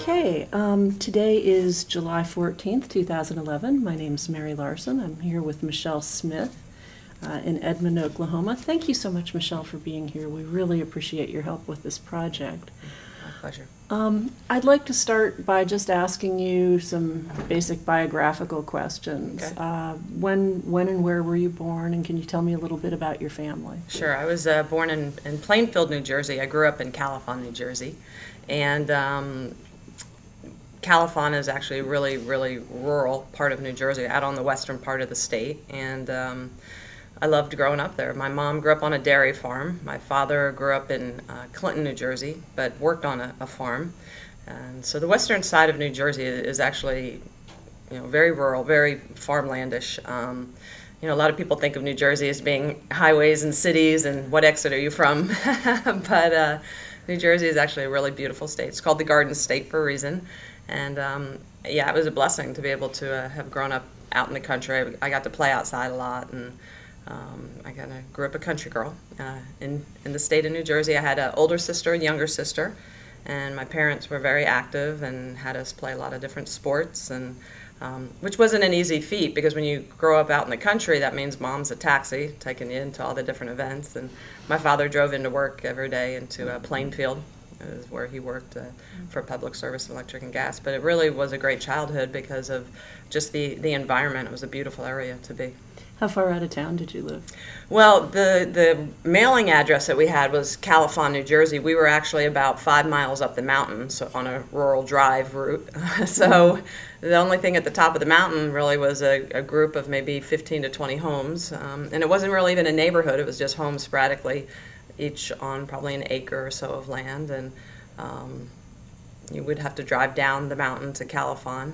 Okay, today is July 14th, 2011. My name is Mary Larson. I'm here with Michelle Smith in Edmond, Oklahoma. Thank you so much, Michelle, for being here. We really appreciate your help with this project. My pleasure. I'd like to start by just asking you some basic biographical questions. Okay. When and where were you born, and can you tell me a little bit about your family? Sure. I was born in Plainfield, New Jersey. I grew up in Califon, New Jersey. And Califon is actually a really, really rural part of New Jersey, out on the western part of the state. And I loved growing up there. My mom grew up on a dairy farm. My father grew up in Clinton, New Jersey, but worked on a farm. And so the western side of New Jersey is actually, you know, very rural, very farmlandish. You know, a lot of people think of New Jersey as being highways and cities and what exit are you from? But New Jersey is actually a really beautiful state. It's called the Garden State for a reason. And yeah, it was a blessing to be able to have grown up out in the country. I got to play outside a lot, and I kind of grew up a country girl in the state of New Jersey. I had an older sister and younger sister, and my parents were very active and had us play a lot of different sports, and which wasn't an easy feat, because when you grow up out in the country, that means mom's a taxi taking you into all the different events. And my father drove into work every day into Plainfield, is where he worked for Public Service Electric and Gas. But it really was a great childhood because of just the environment. It was a beautiful area to be. How far out of town did you live? Well, the mailing address that we had was Califon, New Jersey. We were actually about 5 miles up the mountain, so on a rural drive route. So the only thing at the top of the mountain really was a group of maybe 15 to 20 homes. And it wasn't really even a neighborhood. It was just homes sporadically, each on probably an acre or so of land. And you would have to drive down the mountain to Califon.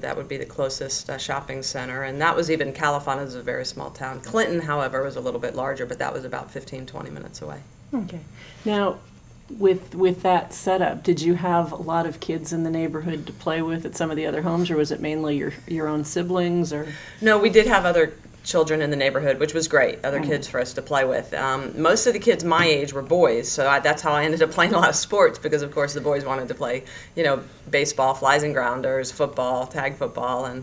That would be the closest shopping center, and that was even Califon is a very small town. Clinton, however, was a little bit larger, but that was about 15-20 minutes away. Okay. Now, with that setup, did you have a lot of kids in the neighborhood to play with at some of the other homes, or was it mainly your own siblings? Or no, we did have other children in the neighborhood, which was great, other kids for us to play with. Most of the kids my age were boys, so that's how I ended up playing a lot of sports, because of course the boys wanted to play, you know, baseball, flies and grounders, football, tag football, and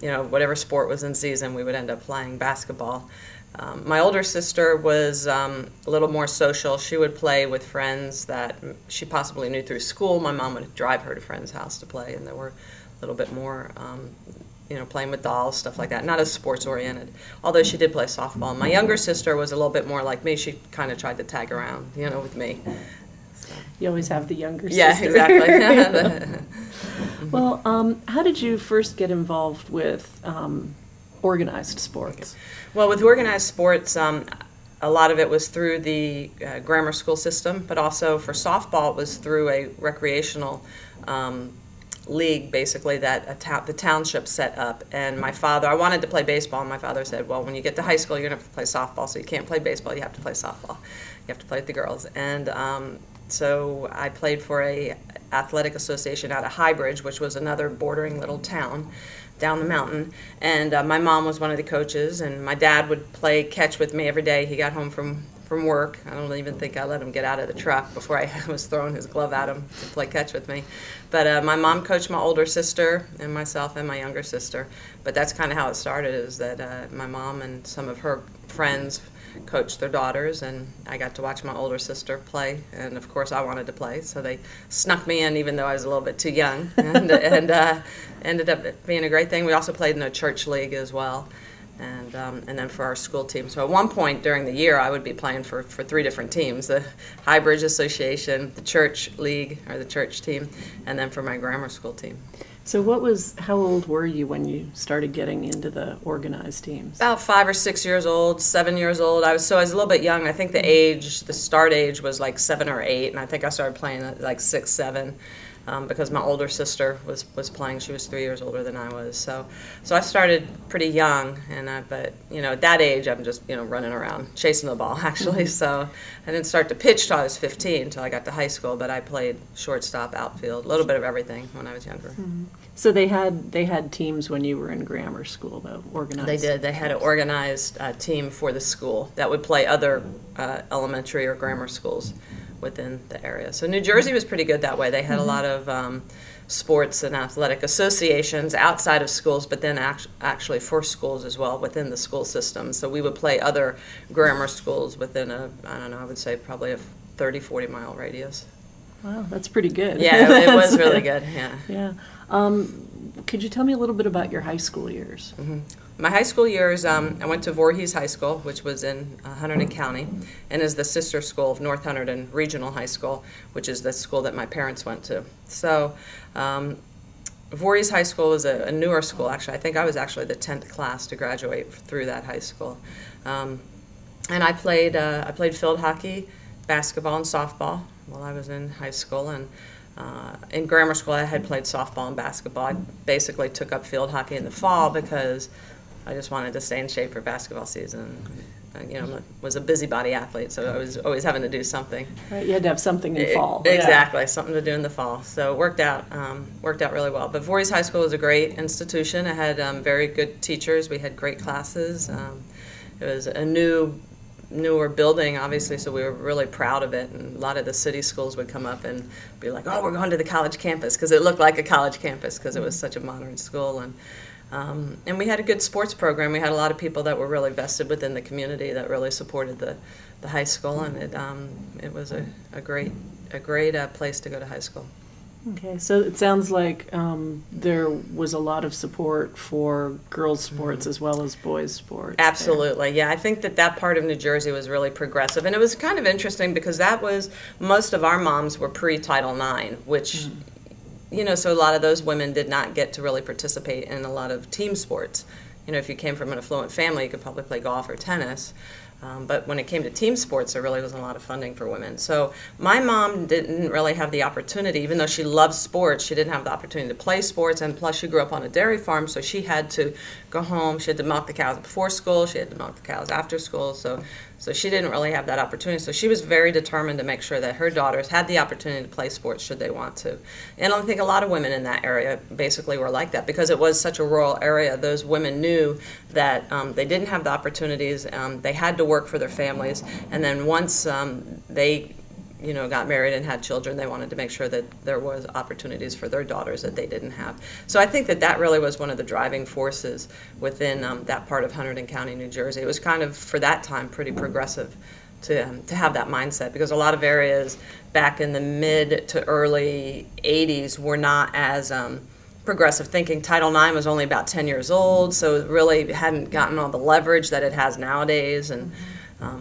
you know, whatever sport was in season, we would end up playing basketball. My older sister was a little more social. She would play with friends that she possibly knew through school. My mom would drive her to friends' house to play, and there were a little bit more you know, playing with dolls, stuff like that. Not as sports-oriented, although she did play softball. My younger sister was a little bit more like me. She kind of tried to tag around, you know, with me. So. You always have the younger sister. Yeah, exactly. Well, how did you first get involved with organized sports? Well, with organized sports, a lot of it was through the grammar school system, but also for softball, it was through a recreational league, basically, that the township set up. And my father, I wanted to play baseball, and my father said, well, when you get to high school, you're going to have to play softball, so you can't play baseball, you have to play softball. You have to play with the girls. And so I played for a athletic association out of Highbridge, which was another bordering little town down the mountain. And my mom was one of the coaches, and my dad would play catch with me every day. He got home from work. I don't even think I let him get out of the truck before I was throwing his glove at him to play catch with me. But my mom coached my older sister and myself and my younger sister. But that's kind of how it started, is that my mom and some of her friends coached their daughters, and I got to watch my older sister play. And of course I wanted to play, so they snuck me in even though I was a little bit too young. And, ended up being a great thing. We also played in a church league as well. And then for our school team. So at one point during the year, I would be playing for three different teams, the Highbridge Association, the church league, or the church team, and then for my grammar school team. So how old were you when you started getting into the organized teams? About 5 or 6 years old, 7 years old. I was a little bit young. I think the start age was like 7 or 8, and I think I started playing at like 6, 7. Because my older sister was playing. She was 3 years older than I was. So I started pretty young, but you know, at that age I'm just, you know, running around chasing the ball, actually. So I didn't start to pitch till I was 15, till I got to high school, but I played shortstop, outfield, a little bit of everything when I was younger. Mm-hmm. So they had teams when you were in grammar school, though, organized? They did. They had an organized team for the school that would play other elementary or grammar schools. within the area. So New Jersey was pretty good that way. They had a lot of sports and athletic associations outside of schools, but then actually for schools as well within the school system. So we would play other grammar schools within a, I don't know, I would say probably a 30, 40-mile radius. Wow, that's pretty good. Yeah, it was really good, yeah. Yeah. Could you tell me a little bit about your high school years? Mm-hmm. My high school years, I went to Voorhees High School, which was in Hunterdon County, and is the sister school of North Hunterdon Regional High School, which is the school that my parents went to. So Voorhees High School was a newer school, actually. I think I was actually the 10th class to graduate through that high school. And I played field hockey, basketball, and softball while I was in high school. And in grammar school, I had played softball and basketball. I basically took up field hockey in the fall because I just wanted to stay in shape for basketball season. I, you know, was a busybody athlete, so I was always having to do something. Right, you had to have something in the fall. Exactly, yeah. Something to do in the fall. So it worked out really well. But Voorhees High School was a great institution. It had very good teachers. We had great classes. It was a newer building, obviously, so we were really proud of it, and a lot of the city schools would come up and be like, oh, we're going to the college campus, because it looked like a college campus because it was such a modern school. And we had a good sports program. We had a lot of people that were really vested within the community that really supported the high school, and it was a great place to go to high school. Okay, so it sounds like there was a lot of support for girls' sports as well as boys' sports. Absolutely, yeah. I think that part of New Jersey was really progressive, and it was kind of interesting because that was, most of our moms were pre-Title IX, which, you know, so a lot of those women did not get to really participate in a lot of team sports. You know, if you came from an affluent family, you could probably play golf or tennis. But when it came to team sports, there really wasn't a lot of funding for women. So my mom didn't really have the opportunity, even though she loved sports, she didn't have the opportunity to play sports, and plus she grew up on a dairy farm, so she had to go home. She had to milk the cows before school. She had to milk the cows after school. So she didn't really have that opportunity. So she was very determined to make sure that her daughters had the opportunity to play sports should they want to. And I think a lot of women in that area basically were like that. Because it was such a rural area, those women knew that they didn't have the opportunities. They had to work for their families. And then once they, you know, got married and had children, they wanted to make sure that there was opportunities for their daughters that they didn't have. So I think that really was one of the driving forces within that part of Hunterdon County, New Jersey. It was kind of, for that time, pretty progressive to have that mindset, because a lot of areas back in the mid to early 80s were not as progressive thinking. Title IX was only about 10 years old, so it really hadn't gotten all the leverage that it has nowadays. And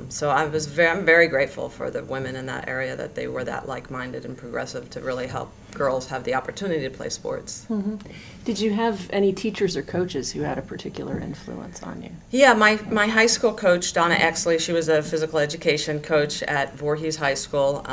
so I'm very grateful for the women in that area, that they were that like-minded and progressive to really help girls have the opportunity to play sports. Mm-hmm. Did you have any teachers or coaches who had a particular influence on you? Yeah, my high school coach, Donna Exley, she was a physical education coach at Voorhees High School.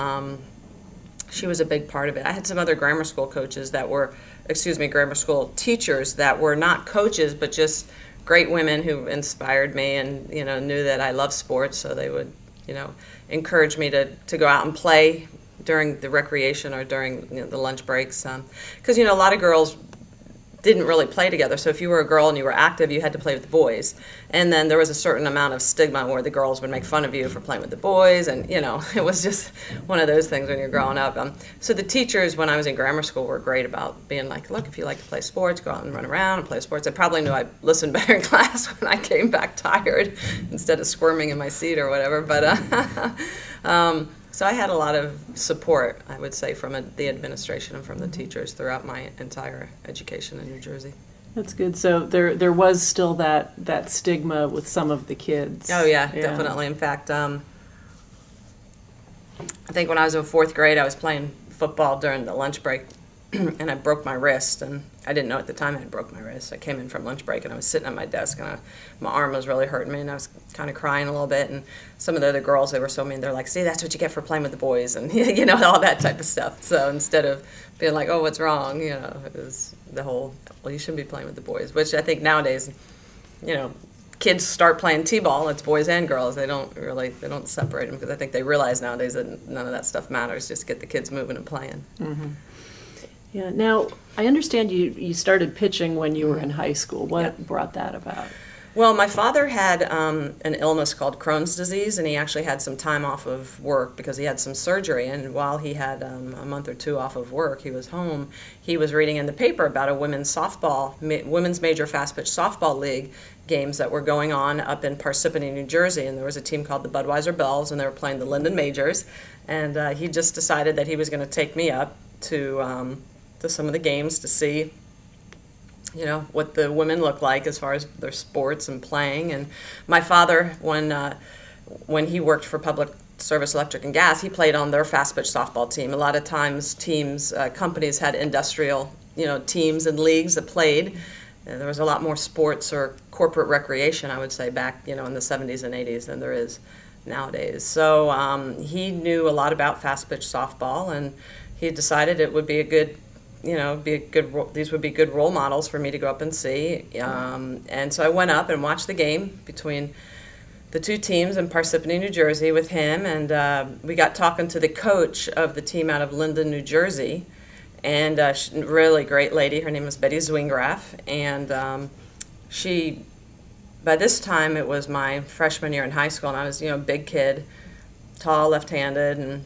She was a big part of it. I had some other grammar school coaches that were, excuse me, grammar school teachers that were not coaches, but just great women who inspired me and, you know, knew that I love sports, so they would, you know, encourage me to go out and play during the recreation or during, you know, the lunch breaks. Because, you know, a lot of girls didn't really play together, so if you were a girl and you were active, you had to play with the boys. And then there was a certain amount of stigma where the girls would make fun of you for playing with the boys, and, you know, it was just one of those things when you're growing up. So the teachers when I was in grammar school were great about being like, look, if you like to play sports, go out and run around and play sports. They probably knew I listened better in class when I came back tired instead of squirming in my seat or whatever. But so I had a lot of support, I would say, from the administration and from the teachers throughout my entire education in New Jersey. That's good. So there was still that stigma with some of the kids. Oh, yeah. Definitely. In fact, I think when I was in fourth grade, I was playing football during the lunch break, and I broke my wrist, and I didn't know at the time I had broke my wrist. I came in from lunch break, and I was sitting at my desk, and my arm was really hurting me, and I was kind of crying a little bit. And some of the other girls, they were so mean. They're like, see, that's what you get for playing with the boys, and, you know, all that type of stuff. So instead of being like, oh, what's wrong, you know, it was the whole, well, you shouldn't be playing with the boys, which I think nowadays, you know, kids start playing t-ball. It's boys and girls. They don't separate them, because I think they realize nowadays that none of that stuff matters. Just get the kids moving and playing. Mm-hmm. Yeah. Now, I understand you started pitching when you were in high school. What brought that about? Well, my father had an illness called Crohn's disease, and he actually had some time off of work because he had some surgery. And while he had a month or two off of work, he was home. He was reading in the paper about a women's major fast pitch softball league games that were going on up in Parsippany, New Jersey, and there was a team called the Budweiser Bells, and they were playing the Linden Majors. And he just decided that he was going to take me up to some of the games to see, you know, what the women look like as far as their sports and playing. And my father, when he worked for Public Service Electric and Gas, he played on their fast pitch softball team. A lot of times teams, companies had industrial, you know, teams and leagues that played. There was a lot more sports or corporate recreation, I would say, back, you know, in the 70s and 80s than there is nowadays. So he knew a lot about fast pitch softball, and he decided it would be a good, you know, these would be good role models for me to go up and see. And so I went up and watched the game between the two teams in Parsippany, New Jersey with him, and we got talking to the coach of the team out of Linden, New Jersey, and a really great lady. Her name was Betty Zwingraff, and she, by this time it was my freshman year in high school, and I was, you know, a big kid, tall, left-handed, and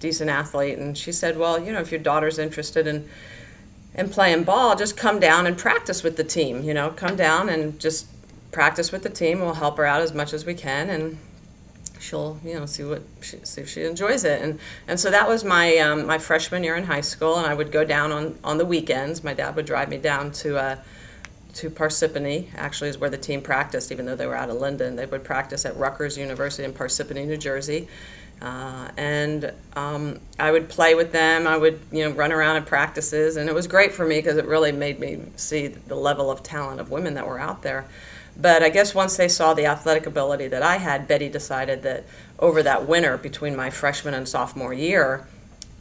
decent athlete, and she said, well, you know, if your daughter's interested in playing ball, just come down and practice with the team, you know, come down and just practice with the team. We'll help her out as much as we can, and she'll, you know, see if she enjoys it. And so that was my my freshman year in high school, and I would go down on the weekends. My dad would drive me down to Parsippany, actually is where the team practiced, even though they were out of Linden. They would practice at Rutgers University in Parsippany, New Jersey. I would play with them. I would, you know, run around at practices, and it was great for me because it really made me see the level of talent of women that were out there. But I guess once they saw the athletic ability that I had, Betty decided that over that winter between my freshman and sophomore year,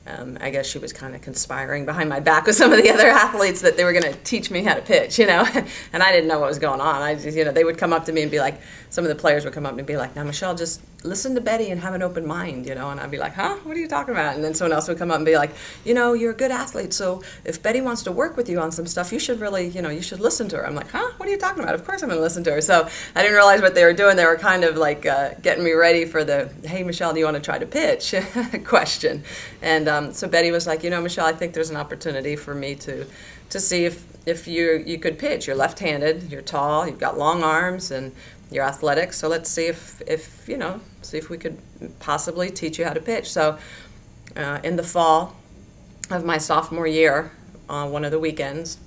I guess she was kind of conspiring behind my back with some of the other athletes that they were going to teach me how to pitch, you know, and I didn't know what was going on. I just, you know, they would come up to me and be like, some of the players would come up and be like, now, Michelle, just listen to Betty and have an open mind, you know, and I'd be like, huh, what are you talking about? And then someone else would come up and be like, you know, you're a good athlete, so if Betty wants to work with you on some stuff, you should really, you know, you should listen to her. I'm like, huh, what are you talking about? Of course I'm going to listen to her. So I didn't realize what they were doing. They were kind of like getting me ready for the, hey, Michelle, do you want to try to pitch question? And so Betty was like, you know, Michelle, I think there's an opportunity for me to see if you could pitch. You're left-handed, you're tall, you've got long arms, and you're athletic. So let's see if you know, see if we could possibly teach you how to pitch. So in the fall of my sophomore year, on one of the weekends,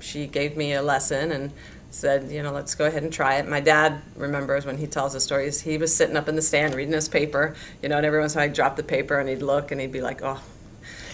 she gave me a lesson and said, you know, let's go ahead and try it. My dad remembers when he tells the stories, he was sitting up in the stand reading his paper, you know, and every once in a while he'd drop the paper and he'd look and he'd be like, oh,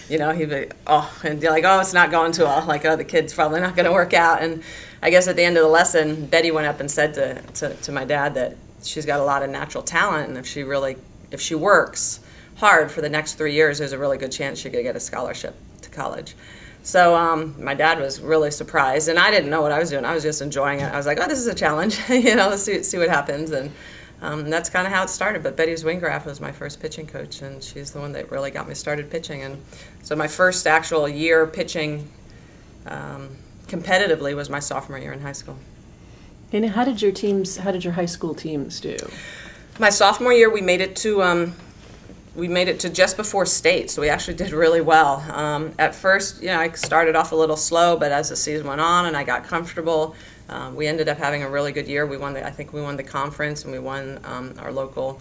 you know, he'd be, oh, and be like, oh, it's not going too well. Like, oh, the kid's probably not going to work out. And I guess at the end of the lesson, Betty went up and said to my dad that she's got a lot of natural talent, and if she works hard for the next 3 years, there's a really good chance she could get a scholarship to college. So my dad was really surprised, and I didn't know what I was doing. I was just enjoying it. I was like, oh, this is a challenge. You know, let's see what happens. And that's kind of how it started. But Betty Zwingraff was my first pitching coach, and she's the one that really got me started pitching. And so my first actual year pitching competitively was my sophomore year in high school. And how did your high school teams do? My sophomore year, we made it to just before state, so we actually did really well. At first, you know, I started off a little slow, but as the season went on and I got comfortable, we ended up having a really good year. We won the, I think we won the conference, and we won our local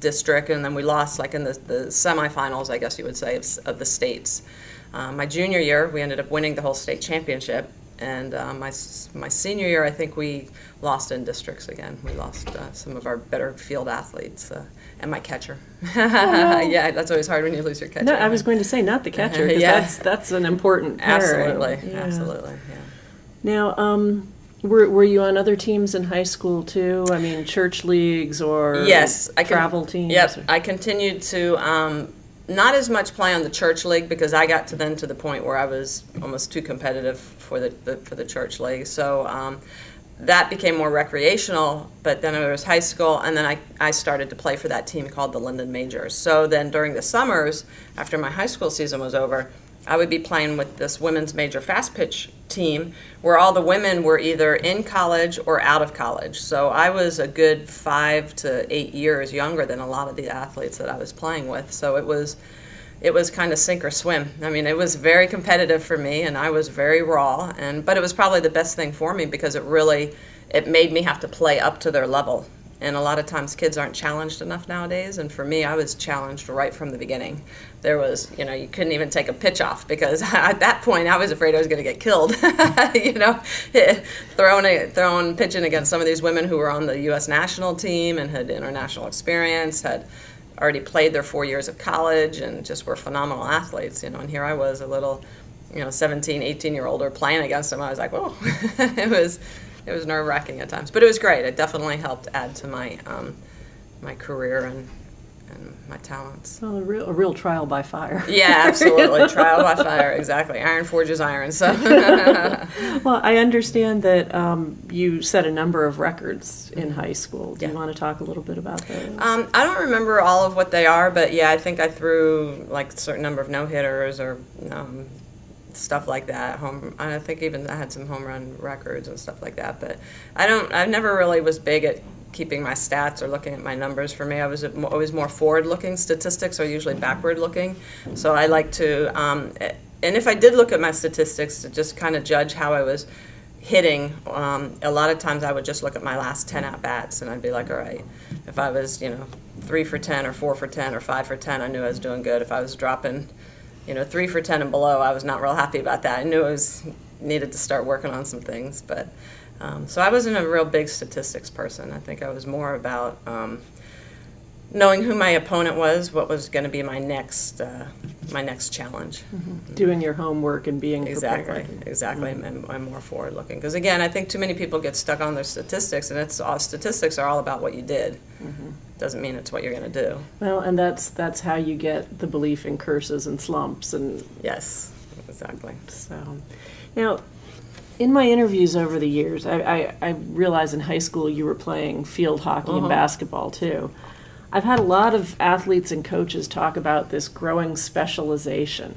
district, and then we lost like in the semifinals, I guess you would say, of the states. My junior year, we ended up winning the whole state championship, and my senior year, I think we lost in districts again. We lost some of our better field athletes. And my catcher. Yeah, that's always hard when you lose your catcher. No, I was going to say not the catcher, because yeah, that's an important player. Absolutely, yeah. Absolutely, yeah. Now, were you on other teams in high school too? I mean, church leagues or yes, travel teams? Yes, I continued to not as much play on the church league, because I got to then to the point where I was almost too competitive for the church league. So that became more recreational, but then it was high school, and then I started to play for that team called the Linden Majors. So then during the summers, after my high school season was over, I would be playing with this women's major fast pitch team where all the women were either in college or out of college. So I was a good 5 to 8 years younger than a lot of the athletes that I was playing with. So it was kind of sink or swim. I mean, it was very competitive for me, and I was very raw. But it was probably the best thing for me because it made me have to play up to their level. And a lot of times kids aren't challenged enough nowadays, and for me, I was challenged right from the beginning. There was, you know, you couldn't even take a pitch off because at that point I was afraid I was going to get killed, you know, pitching against some of these women who were on the U.S. national team and had international experience, had already played their 4 years of college and just were phenomenal athletes, you know, and here I was a little, you know, 17, 18-year-older playing against them. I was like, whoa, It was nerve-wracking at times, but it was great. It definitely helped add to my my career and my talents. Well, a real trial by fire. Yeah, absolutely. Trial by fire, exactly. Iron forges iron. So. Well, I understand that you set a number of records in high school. Do you want to talk a little bit about those? I don't remember all of what they are, but yeah, I think I threw like a certain number of no-hitters or stuff like that. I think even I had some home run records and stuff like that, but I never really was big at keeping my stats or looking at my numbers. For me, I was always more forward-looking. Statistics are usually backward-looking, so I like to, and if I did look at my statistics to just kind of judge how I was hitting, a lot of times I would just look at my last 10 at-bats, and I'd be like, all right, if I was, you know, 3 for 10 or 4 for 10 or 5 for 10, I knew I was doing good. If I was dropping, you know, 3 for 10 and below, I was not real happy about that. I knew I needed to start working on some things, but so I wasn't a real big statistics person. I think I was more about knowing who my opponent was, what was going to be my next challenge. Mm-hmm. Doing your homework and being prepared. Exactly. Mm-hmm. I'm more forward looking because again, I think too many people get stuck on their statistics, and statistics are all about what you did. Mm-hmm. Doesn't mean it's what you're going to do. Well, and that's how you get the belief in curses and slumps and yes, exactly. So, now, in my interviews over the years, I realized in high school you were playing field hockey and basketball too. I've had a lot of athletes and coaches talk about this growing specialization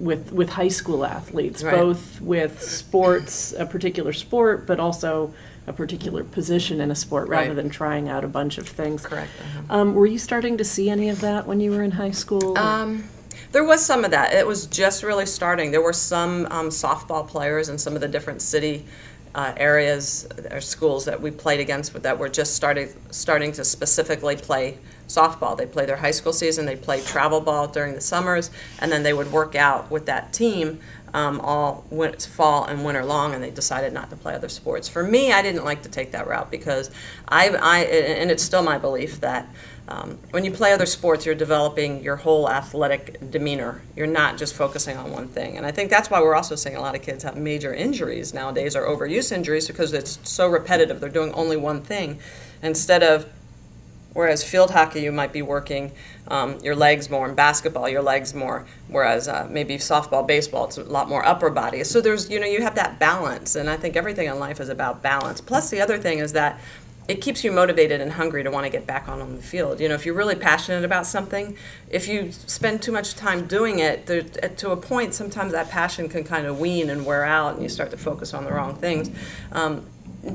with high school athletes, both with sports, a particular sport, but also a particular position in a sport rather than trying out a bunch of things. Correct. Were you starting to see any of that when you were in high school? There was some of that. It was just really starting. There were some softball players in some of the different city areas or schools that we played against that were just starting to specifically play softball. They play their high school season, they play travel ball during the summers, and then they would work out with that team all fall and winter long, and they decided not to play other sports. For me, I didn't like to take that route because and it's still my belief that when you play other sports, you're developing your whole athletic demeanor. You're not just focusing on one thing. And I think that's why we're also seeing a lot of kids have major injuries nowadays or overuse injuries because it's so repetitive. They're doing only one thing instead of, whereas field hockey, you might be working your legs more, and basketball, your legs more, whereas maybe softball, baseball, it's a lot more upper body. So there's, you know, you have that balance, and I think everything in life is about balance. Plus the other thing is that it keeps you motivated and hungry to want to get back on the field. You know, if you're really passionate about something, if you spend too much time doing it, to a point sometimes that passion can kind of wean and wear out, and you start to focus on the wrong things.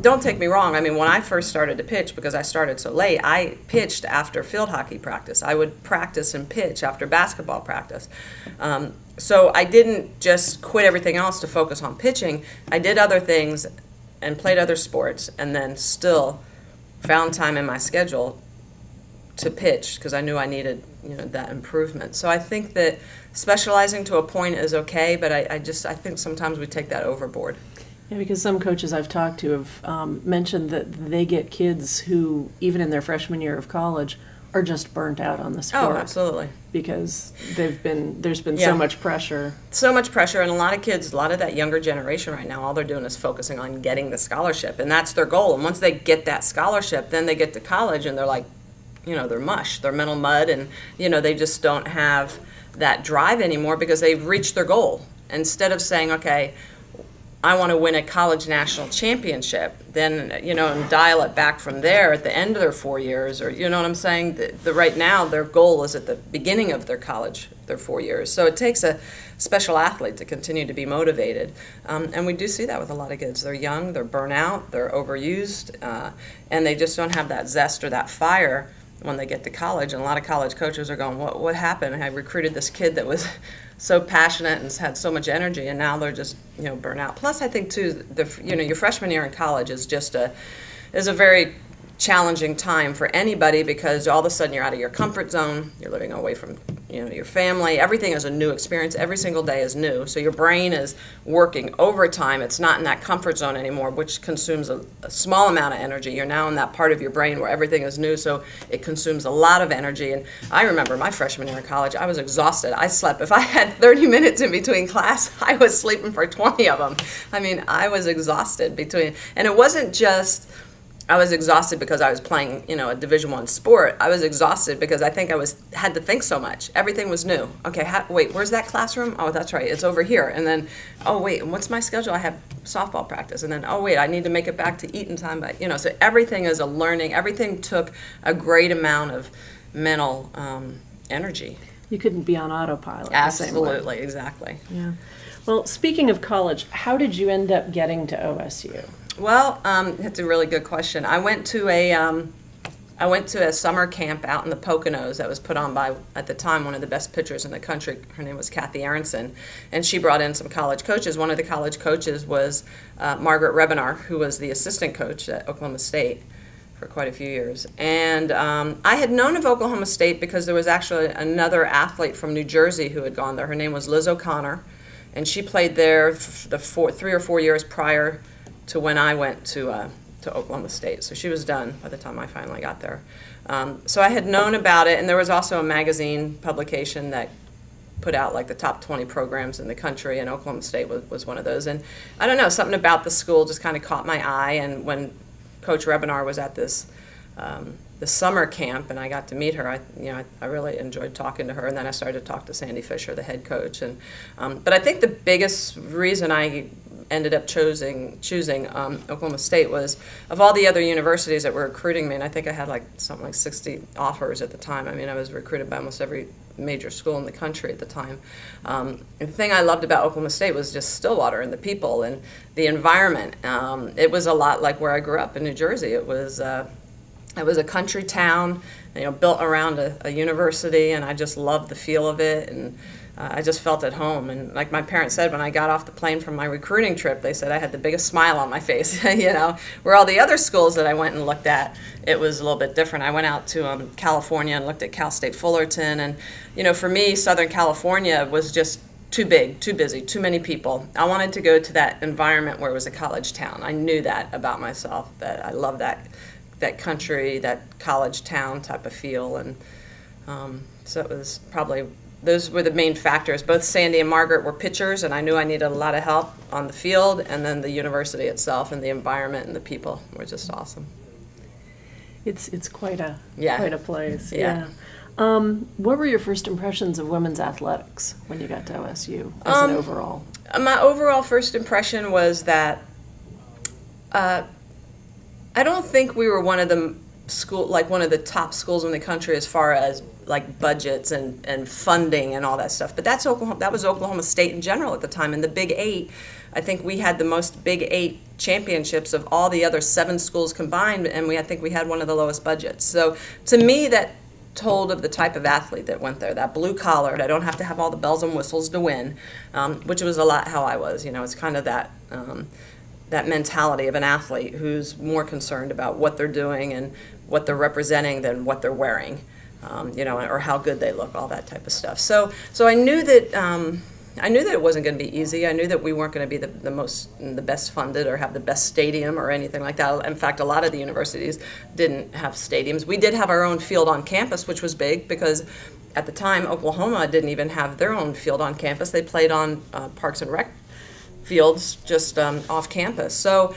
Don't take me wrong. I mean, when I first started to pitch, because I started so late, I pitched after field hockey practice. I would practice and pitch after basketball practice. So I didn't just quit everything else to focus on pitching. I did other things and played other sports and then still found time in my schedule to pitch because I knew I needed, you know, that improvement. So I think that specializing to a point is okay, but I think sometimes we take that overboard. Yeah, because some coaches I've talked to have mentioned that they get kids who, even in their freshman year of college, are just burnt out on the sport. Oh, absolutely. Because there's been so much pressure. So much pressure, and a lot of that younger generation right now, all they're doing is focusing on getting the scholarship, and that's their goal. And once they get that scholarship, then they get to college, and they're like, you know, they're mush, they're mental mud, and, you know, they just don't have that drive anymore because they've reached their goal. Instead of saying, okay, I want to win a college national championship, then, you know, and dial it back from there at the end of their 4 years, or, you know what I'm saying? Right now, their goal is at the beginning of their college their 4 years. So it takes a special athlete to continue to be motivated. And we do see that with a lot of kids. They're young, they're burnt out, they're overused, and they just don't have that zest or that fire when they get to college. And a lot of college coaches are going, what happened? I recruited this kid that was so passionate and had so much energy, and now they're just, you know, burnt out. Plus, I think too, your freshman year in college is just a very challenging time for anybody, because all of a sudden you're out of your comfort zone, you're living away from, you know, your family. Everything is a new experience. Every single day is new. So your brain is working overtime. It's not in that comfort zone anymore, which consumes a small amount of energy. You're now in that part of your brain where everything is new, so it consumes a lot of energy. And I remember my freshman year in college, I was exhausted. I slept. If I had 30 minutes in between class, I was sleeping for 20 of them. I mean, I was exhausted between, and it wasn't just I was exhausted because I was playing, you know, a Division I sport. I was exhausted because I think I had to think so much. Everything was new. Okay, wait, where's that classroom? Oh, that's right, it's over here. And then, oh wait, and what's my schedule? I have softball practice. And then, oh wait, I need to make it back to eating time. But, you know, so everything is a learning. Everything took a great amount of mental energy. You couldn't be on autopilot. Absolutely, exactly. Yeah. Well, speaking of college, how did you end up getting to OSU? Well, that's a really good question. I went to a summer camp out in the Poconos that was put on by, at the time, one of the best pitchers in the country. Her name was Kathy Aronson, and she brought in some college coaches. One of the college coaches was Margaret Rebenar, who was the assistant coach at Oklahoma State for quite a few years. And I had known of Oklahoma State because there was actually another athlete from New Jersey who had gone there. Her name was Liz O'Connor, and she played there the 3 or 4 years prior to when I went to Oklahoma State. So she was done by the time I finally got there. So I had known about it, and there was also a magazine publication that put out like the top 20 programs in the country, and Oklahoma State was one of those. And I don't know, something about the school just kind of caught my eye, and when Coach Rebenar was at this the summer camp and I got to meet her, I really enjoyed talking to her. And then I started to talk to Sandy Fisher, the head coach. And but I think the biggest reason I ended up choosing Oklahoma State was, of all the other universities that were recruiting me, and I think I had like something like 60 offers at the time. I mean, I was recruited by almost every major school in the country at the time. The thing I loved about Oklahoma State was just Stillwater and the people and the environment. It was a lot like where I grew up in New Jersey. It was a country town, you know, built around a university, and I just loved the feel of it, and I just felt at home. And like my parents said, when I got off the plane from my recruiting trip, they said I had the biggest smile on my face, you know, where all the other schools that I went and looked at, it was a little bit different. I went out to California and looked at Cal State Fullerton, and, you know, for me, Southern California was just too big, too busy, too many people. I wanted to go to that environment where it was a college town. I knew that about myself, that I loved that country, that college town type of feel. And so it was probably, those were the main factors. Both Sandy and Margaret were pitchers, and I knew I needed a lot of help on the field, and then the university itself and the environment and the people were just awesome. It's quite a place. Yeah. What were your first impressions of women's athletics when you got to OSU as an overall? My overall first impression was that I don't think we were one of the top schools in the country as far as like budgets and funding and all that stuff. But that's Oklahoma. That was Oklahoma State in general at the time. And the Big Eight, I think we had the most Big Eight championships of all the other 7 schools combined, and I think we had one of the lowest budgets. So to me, that told of the type of athlete that went there, that blue collared. I don't have to have all the bells and whistles to win, which was a lot how I was. You know, it's kind of that. That mentality of an athlete who's more concerned about what they're doing and what they're representing than what they're wearing, you know, or how good they look, all that type of stuff. So I knew that it wasn't going to be easy. I knew that we weren't going to be the best funded or have the best stadium or anything like that. In fact, a lot of the universities didn't have stadiums. We did have our own field on campus, which was big because at the time Oklahoma didn't even have their own field on campus. They played on Parks and Rec fields just off campus. So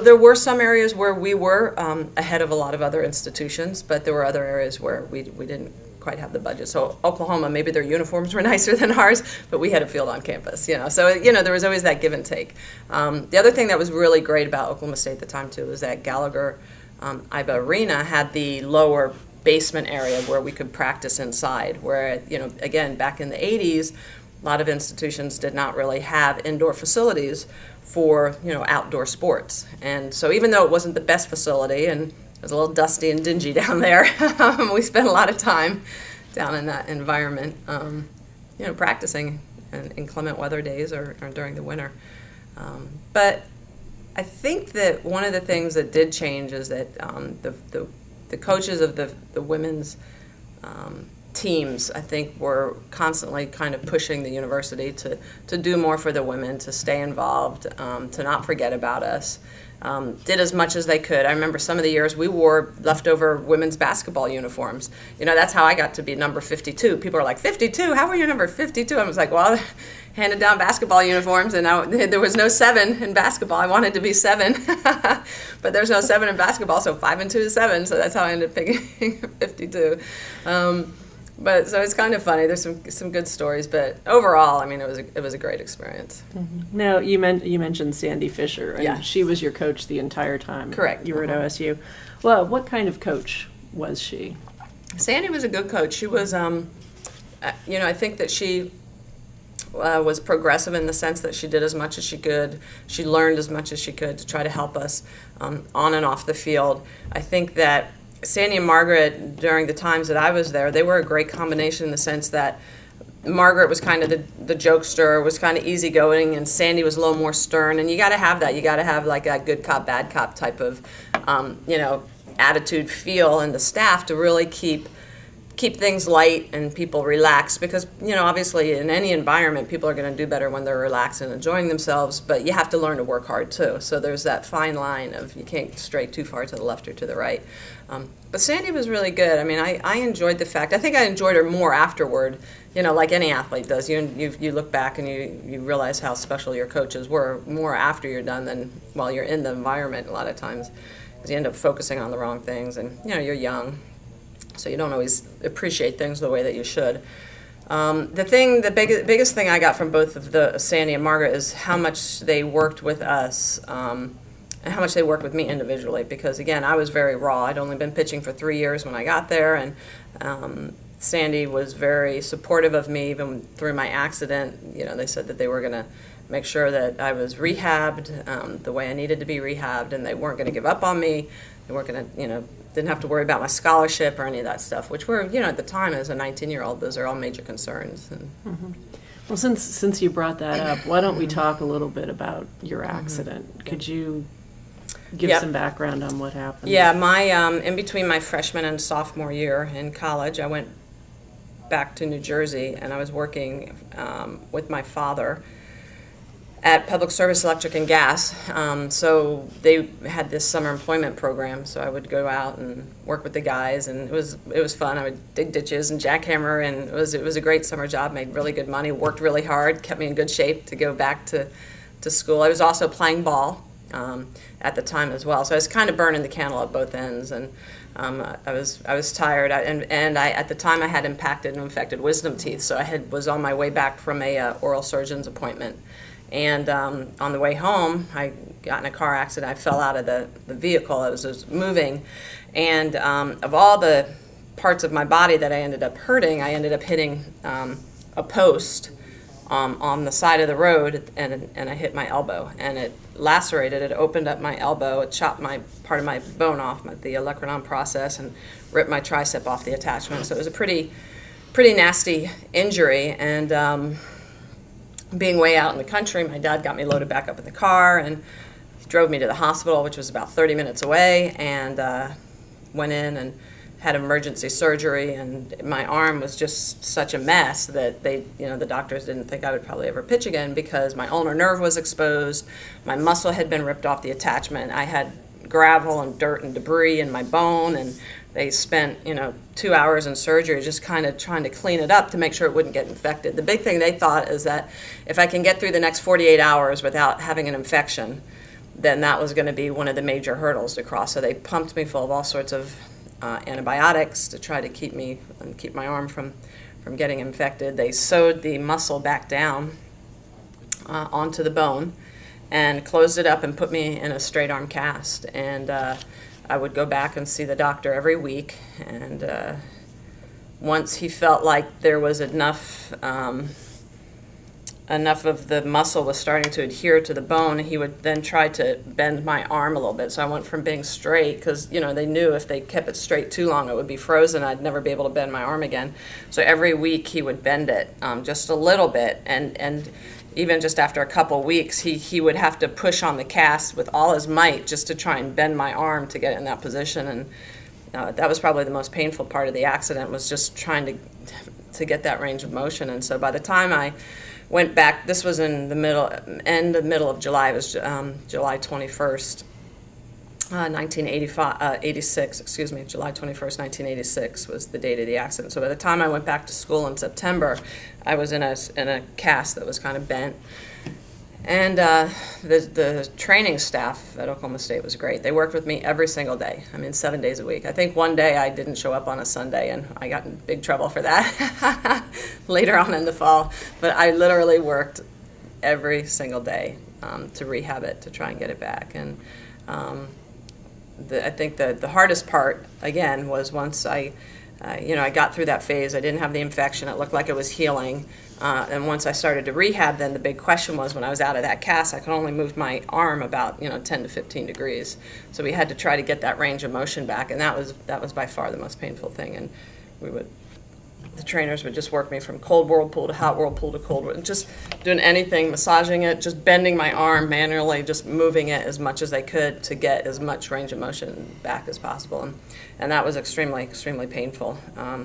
there were some areas where we were ahead of a lot of other institutions, but there were other areas where we didn't quite have the budget. So Oklahoma, maybe their uniforms were nicer than ours, but we had a field on campus, you know. So, you know, there was always that give and take. The other thing that was really great about Oklahoma State at the time, too, was that Gallagher-Iba Arena had the lower basement area where we could practice inside, where, you know, again, back in the 80s, a lot of institutions did not really have indoor facilities for, you know, outdoor sports. And so even though it wasn't the best facility and it was a little dusty and dingy down there, we spent a lot of time down in that environment, you know, practicing in inclement weather days or during the winter. But I think that one of the things that did change is that the coaches of the women's teams, I think, were constantly kind of pushing the university to do more for the women, to stay involved, to not forget about us, did as much as they could. I remember some of the years we wore leftover women's basketball uniforms. You know, that's how I got to be number 52. People are like, 52? How were you number 52? I was like, well, handed down basketball uniforms, and there was no 7 in basketball. I wanted to be 7, but there's no 7 in basketball, so 5 and 2 is 7, so that's how I ended up picking 52. But so it's kind of funny. There's some good stories, but overall, I mean, it was a great experience. Mm-hmm. Now you mentioned Sandy Fisher, and yeah, she was your coach the entire time. Correct. You were at OSU. Well, what kind of coach was she? Sandy was a good coach. She was, you know, I think that she was progressive in the sense that she did as much as she could. She learned as much as she could to try to help us on and off the field. I think that Sandy and Margaret, during the times that I was there, they were a great combination in the sense that Margaret was kind of the jokester, was kind of easygoing, and Sandy was a little more stern. And you got to have that. You got to have like that good cop, bad cop type of, you know, attitude, feel in the staff to really keep things light and people relaxed, because, you know, obviously in any environment people are going to do better when they're relaxed and enjoying themselves, but you have to learn to work hard too. So there's that fine line of you can't stray too far to the left or to the right. But Sandy was really good. I mean, I enjoyed the fact, I think I enjoyed her more afterward, you know, like any athlete does. You look back and you realize how special your coaches were more after you're done than while you're in the environment a lot of times, because you end up focusing on the wrong things, and, you know, you're young, so you don't always appreciate things the way that you should. The biggest thing I got from both of the Sandy and Margaret is how much they worked with us and how much they worked with me individually, because, again, I was very raw. I'd only been pitching for 3 years when I got there, and Sandy was very supportive of me even through my accident. You know, they said that they were going to make sure that I was rehabbed the way I needed to be rehabbed, and they weren't going to give up on me. They weren't going to, you know, didn't have to worry about my scholarship or any of that stuff, which were, you know, at the time as a 19-year-old, those are all major concerns. And mm-hmm. Well, since you brought that up, why don't we talk a little bit about your accident? Mm-hmm. Could you give some background on what happened? Yeah, my in between my freshman and sophomore year in college, I went back to New Jersey, and I was working with my father at Public Service Electric and Gas. So they had this summer employment program, so I would go out and work with the guys, and it was fun. I would dig ditches and jackhammer, and it was a great summer job. Made really good money, worked really hard, kept me in good shape to go back to school. I was also playing ball at the time as well, so I was kind of burning the candle at both ends, and I was tired, and at the time I had impacted and infected wisdom teeth, so I was on my way back from a oral surgeon's appointment. And on the way home, I got in a car accident. I fell out of the vehicle. I was moving. And of all the parts of my body that I ended up hurting, I ended up hitting a post on the side of the road, and I hit my elbow. And it lacerated. It opened up my elbow. It chopped part of my bone off, the olecranon process, and ripped my tricep off the attachment. So it was a pretty nasty injury. And being way out in the country, my dad got me loaded back up in the car and drove me to the hospital, which was about 30 minutes away, and went in and had emergency surgery. And my arm was just such a mess that the doctors didn't think I would probably ever pitch again, because my ulnar nerve was exposed, my muscle had been ripped off the attachment, I had gravel and dirt and debris in my bone, and they spent, 2 hours in surgery just kind of trying to clean it up to make sure it wouldn't get infected. The big thing they thought is that if I can get through the next 48 hours without having an infection, then that was going to be one of the major hurdles to cross. So they pumped me full of all sorts of antibiotics to try to keep my arm from getting infected. They sewed the muscle back down onto the bone and closed it up and put me in a straight arm cast. And I would go back and see the doctor every week, and once he felt like there was enough enough of the muscle was starting to adhere to the bone, he would then try to bend my arm a little bit. So I went from being straight, because you know they knew if they kept it straight too long it would be frozen. I'd never be able to bend my arm again. So every week he would bend it just a little bit, and even just after a couple weeks, he would have to push on the cast with all his might just to try and bend my arm to get it in that position. And that was probably the most painful part of the accident, was just trying to get that range of motion. And so by the time I went back, this was in the middle of July, it was July 21st, 86, July 21st, 1986 was the date of the accident. So by the time I went back to school in September, I was in a cast that was kind of bent. And the training staff at Oklahoma State was great. They worked with me every single day, I mean 7 days a week. I think one day I didn't show up on a Sunday and I got in big trouble for that later on in the fall. But I literally worked every single day to rehab it, to try and get it back. And I think the hardest part, again, was once I got through that phase. I didn't have the infection. It looked like it was healing. And once I started to rehab, then the big question was, when I was out of that cast, I could only move my arm about 10 to 15 degrees. So we had to try to get that range of motion back, and that was by far the most painful thing. And the trainers would just work me from cold whirlpool to hot whirlpool to cold whirlpool, just doing anything, massaging it, just bending my arm manually, just moving it as much as they could to get as much range of motion back as possible. And that was extremely, extremely painful.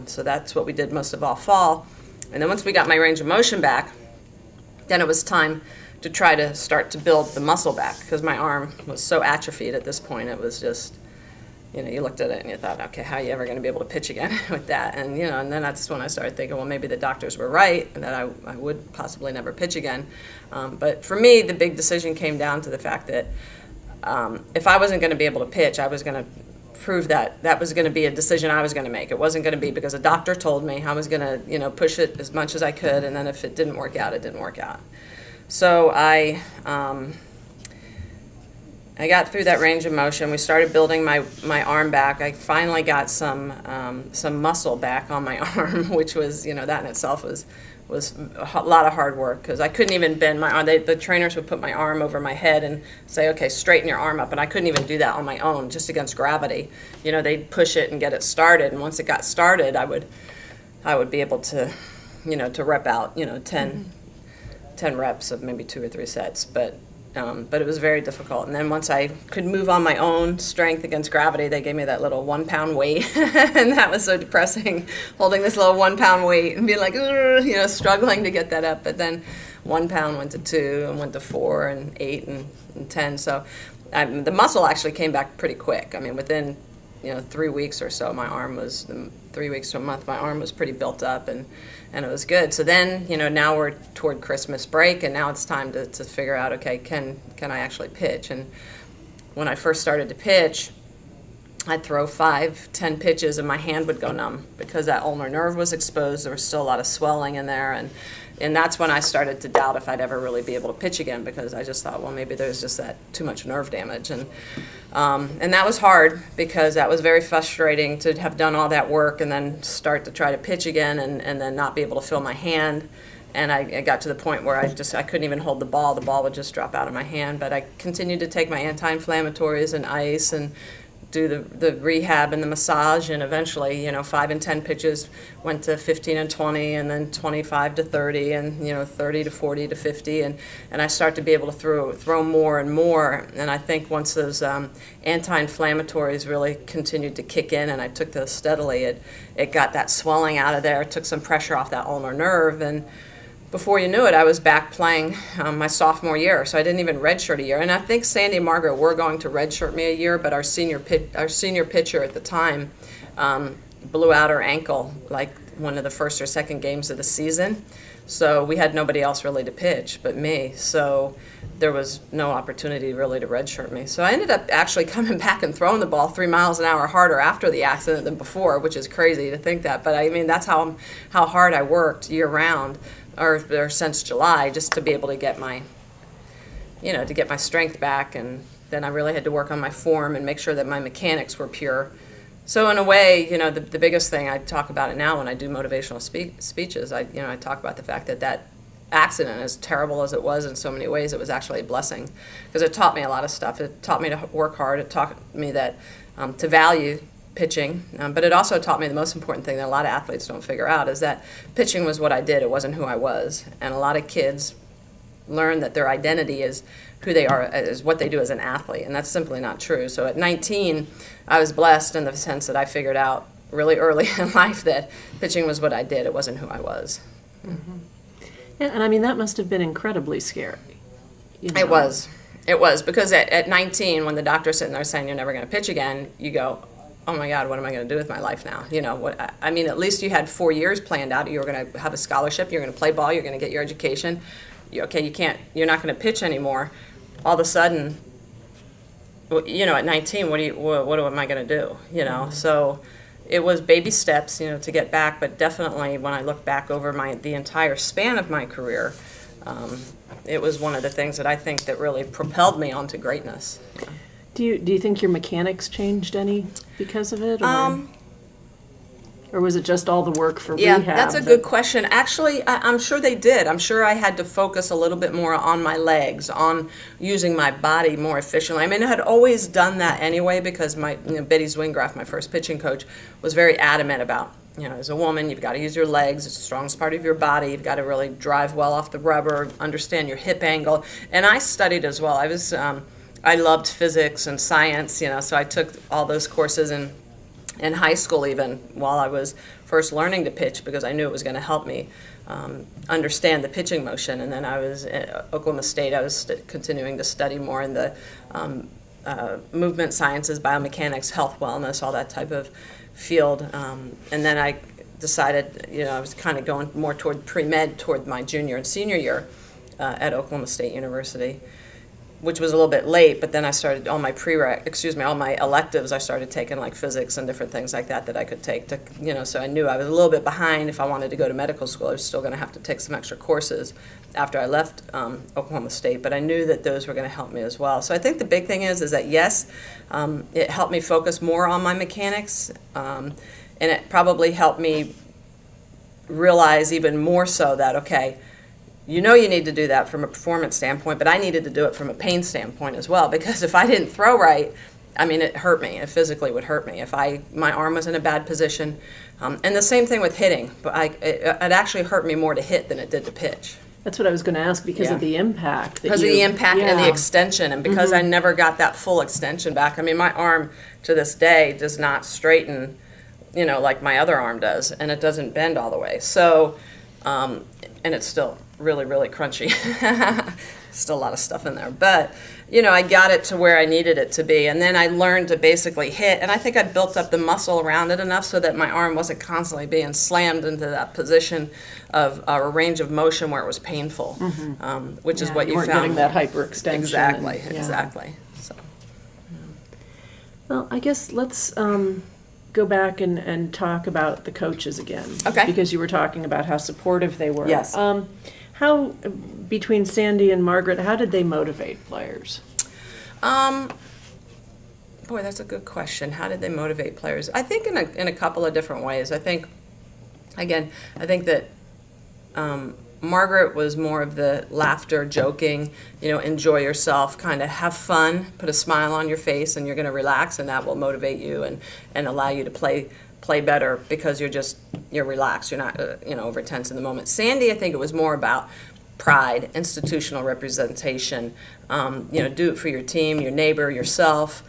So that's what we did most of all fall. And then once we got my range of motion back, then it was time to try to start to build the muscle back, because my arm was so atrophied at this point. It was just, you looked at it and you thought, okay, how are you ever going to be able to pitch again with that? And, and then that's when I started thinking, well, maybe the doctors were right and that I would possibly never pitch again. But for me, the big decision came down to the fact that if I wasn't going to be able to pitch, I was going to prove that was going to be a decision I was going to make. It wasn't going to be because a doctor told me. I was going to, push it as much as I could, and then if it didn't work out, it didn't work out. So I got through that range of motion. We started building my arm back. I finally got some muscle back on my arm, which was, that in itself was a lot of hard work, because I couldn't even bend my arm. The trainers would put my arm over my head and say, okay, straighten your arm up, and I couldn't even do that on my own, just against gravity. They'd push it and get it started, and once it got started, I would be able to, to rep out, 10 reps of maybe 2 or 3 sets, but it was very difficult. And then once I could move on my own strength against gravity, they gave me that little 1-pound weight, and that was so depressing, holding this little 1-pound weight and being like, struggling to get that up. But then 1 pound went to 2 and went to 4 and 8 and 10. So the muscle actually came back pretty quick. I mean, within 3 weeks or so, my arm was 3 weeks to a month, my arm was pretty built up, and it was good. So then, now we're toward Christmas break, and now it's time to figure out, okay, can I actually pitch? And when I first started to pitch, I'd throw 5, 10 pitches, and my hand would go numb because that ulnar nerve was exposed. There was still a lot of swelling in there, and that's when I started to doubt if I'd ever really be able to pitch again, because I just thought, well, maybe there's just that too much nerve damage. And that was hard, because that was very frustrating to have done all that work and then start to try to pitch again and then not be able to feel my hand. And I got to the point where I couldn't even hold the ball. The ball would just drop out of my hand. But I continued to take my anti-inflammatories and ice and do the rehab and the massage, and eventually, 5 and 10 pitches went to 15 and 20, and then 25 to 30, and 30 to 40 to 50, and I start to be able to throw more and more. And I think once those anti-inflammatories really continued to kick in, and I took those steadily, it got that swelling out of there, it took some pressure off that ulnar nerve, and before you knew it, I was back playing my sophomore year, so I didn't even redshirt a year. And I think Sandy and Margaret were going to redshirt me a year, but our senior pitcher at the time blew out her ankle like one of the first or second games of the season. So we had nobody else really to pitch but me, so there was no opportunity really to redshirt me. So I ended up actually coming back and throwing the ball 3 miles an hour harder after the accident than before, which is crazy to think that. But I mean, that's how hard I worked year-round, or since July, just to be able to get my strength back, and then I really had to work on my form and make sure that my mechanics were pure. So in a way, you know, the biggest thing, I talk about it now when I do motivational speeches, I talk about the fact that that accident, as terrible as it was in so many ways, it was actually a blessing, because it taught me a lot of stuff. It taught me to work hard. It taught me that to value pitching, but it also taught me the most important thing that a lot of athletes don't figure out is that pitching was what I did. It wasn't who I was. And a lot of kids learn that their identity is who they are, is what they do as an athlete, and that's simply not true. So at 19, I was blessed in the sense that I figured out really early in life that pitching was what I did. It wasn't who I was. Mm-hmm. Yeah, and I mean, that must have been incredibly scary. You know? It was. It was, because at 19, when the doctor's sitting there saying you're never going to pitch again, you go, oh my God, what am I going to do with my life now? You know, what I mean, at least you had 4 years planned out. You were going to have a scholarship. You're going to play ball. You're going to get your education. Okay, you can't, you're not going to pitch anymore. All of a sudden, you know, at 19, what am I going to do? You know, so it was baby steps, you know, to get back. But definitely, when I look back over the entire span of my career, it was one of the things that I think that really propelled me onto greatness. Yeah. Do you think your mechanics changed any because of it? Or? Or was it just all the work for rehab? Yeah, that's a good question. Actually, I'm sure they did. I'm sure I had to focus a little bit more on my legs, on using my body more efficiently. I mean, I had always done that anyway, because my, you know, Betty Zwingraff, my first pitching coach, was very adamant about, you know, as a woman, you've got to use your legs. It's the strongest part of your body. You've got to really drive well off the rubber, understand your hip angle. And I studied as well. I was, I loved physics and science, you know, so I took all those courses in high school, even while I was first learning to pitch, because I knew it was going to help me understand the pitching motion. And then I was at Oklahoma State. I was continuing to study more in the movement sciences, biomechanics, health, wellness, all that type of field. And then I decided, you know, I was kind of going more toward pre-med toward my junior and senior year at Oklahoma State University, which was a little bit late. But then I started all my all my electives. I started taking like physics and different things like that I could take to, you know, so I knew I was a little bit behind. If I wanted to go to medical school, I was still going to have to take some extra courses after I left Oklahoma State. But I knew that those were going to help me as well. So I think the big thing is that yes, it helped me focus more on my mechanics, and it probably helped me realize even more so that, okay, you know, you need to do that from a performance standpoint, but I needed to do it from a pain standpoint as well, because if I didn't throw right, I mean, it hurt me. It physically would hurt me. If my arm was in a bad position, and the same thing with hitting, but it actually hurt me more to hit than it did to pitch. That's what I was going to ask, because of the impact. Because of the impact and the extension, and because I never got that full extension back. I mean, my arm to this day does not straighten, you know, like my other arm does, and it doesn't bend all the way. So, and it's still really, really crunchy. Still a lot of stuff in there. But, you know, I got it to where I needed it to be. And then I learned to basically hit. And I think I built up the muscle around it enough so that my arm wasn't constantly being slammed into that position of a range of motion where it was painful, which is what you found. You weren't getting that hyperextension. Exactly, exactly. So, well, I guess let's go back and talk about the coaches again. Okay. Because you were talking about how supportive they were. Yes. How, between Sandy and Margaret, how did they motivate players? Boy, that's a good question. How did they motivate players? I think in a couple of different ways. I think, again, I think that Margaret was more of the laughter, joking, you know, enjoy yourself, kind of have fun, put a smile on your face, and you're going to relax, and that will motivate you and allow you to play better, because you're relaxed, you're not you know, over tense in the moment. Sandy, I think it was more about pride, institutional representation, you know, do it for your team, your neighbor, yourself,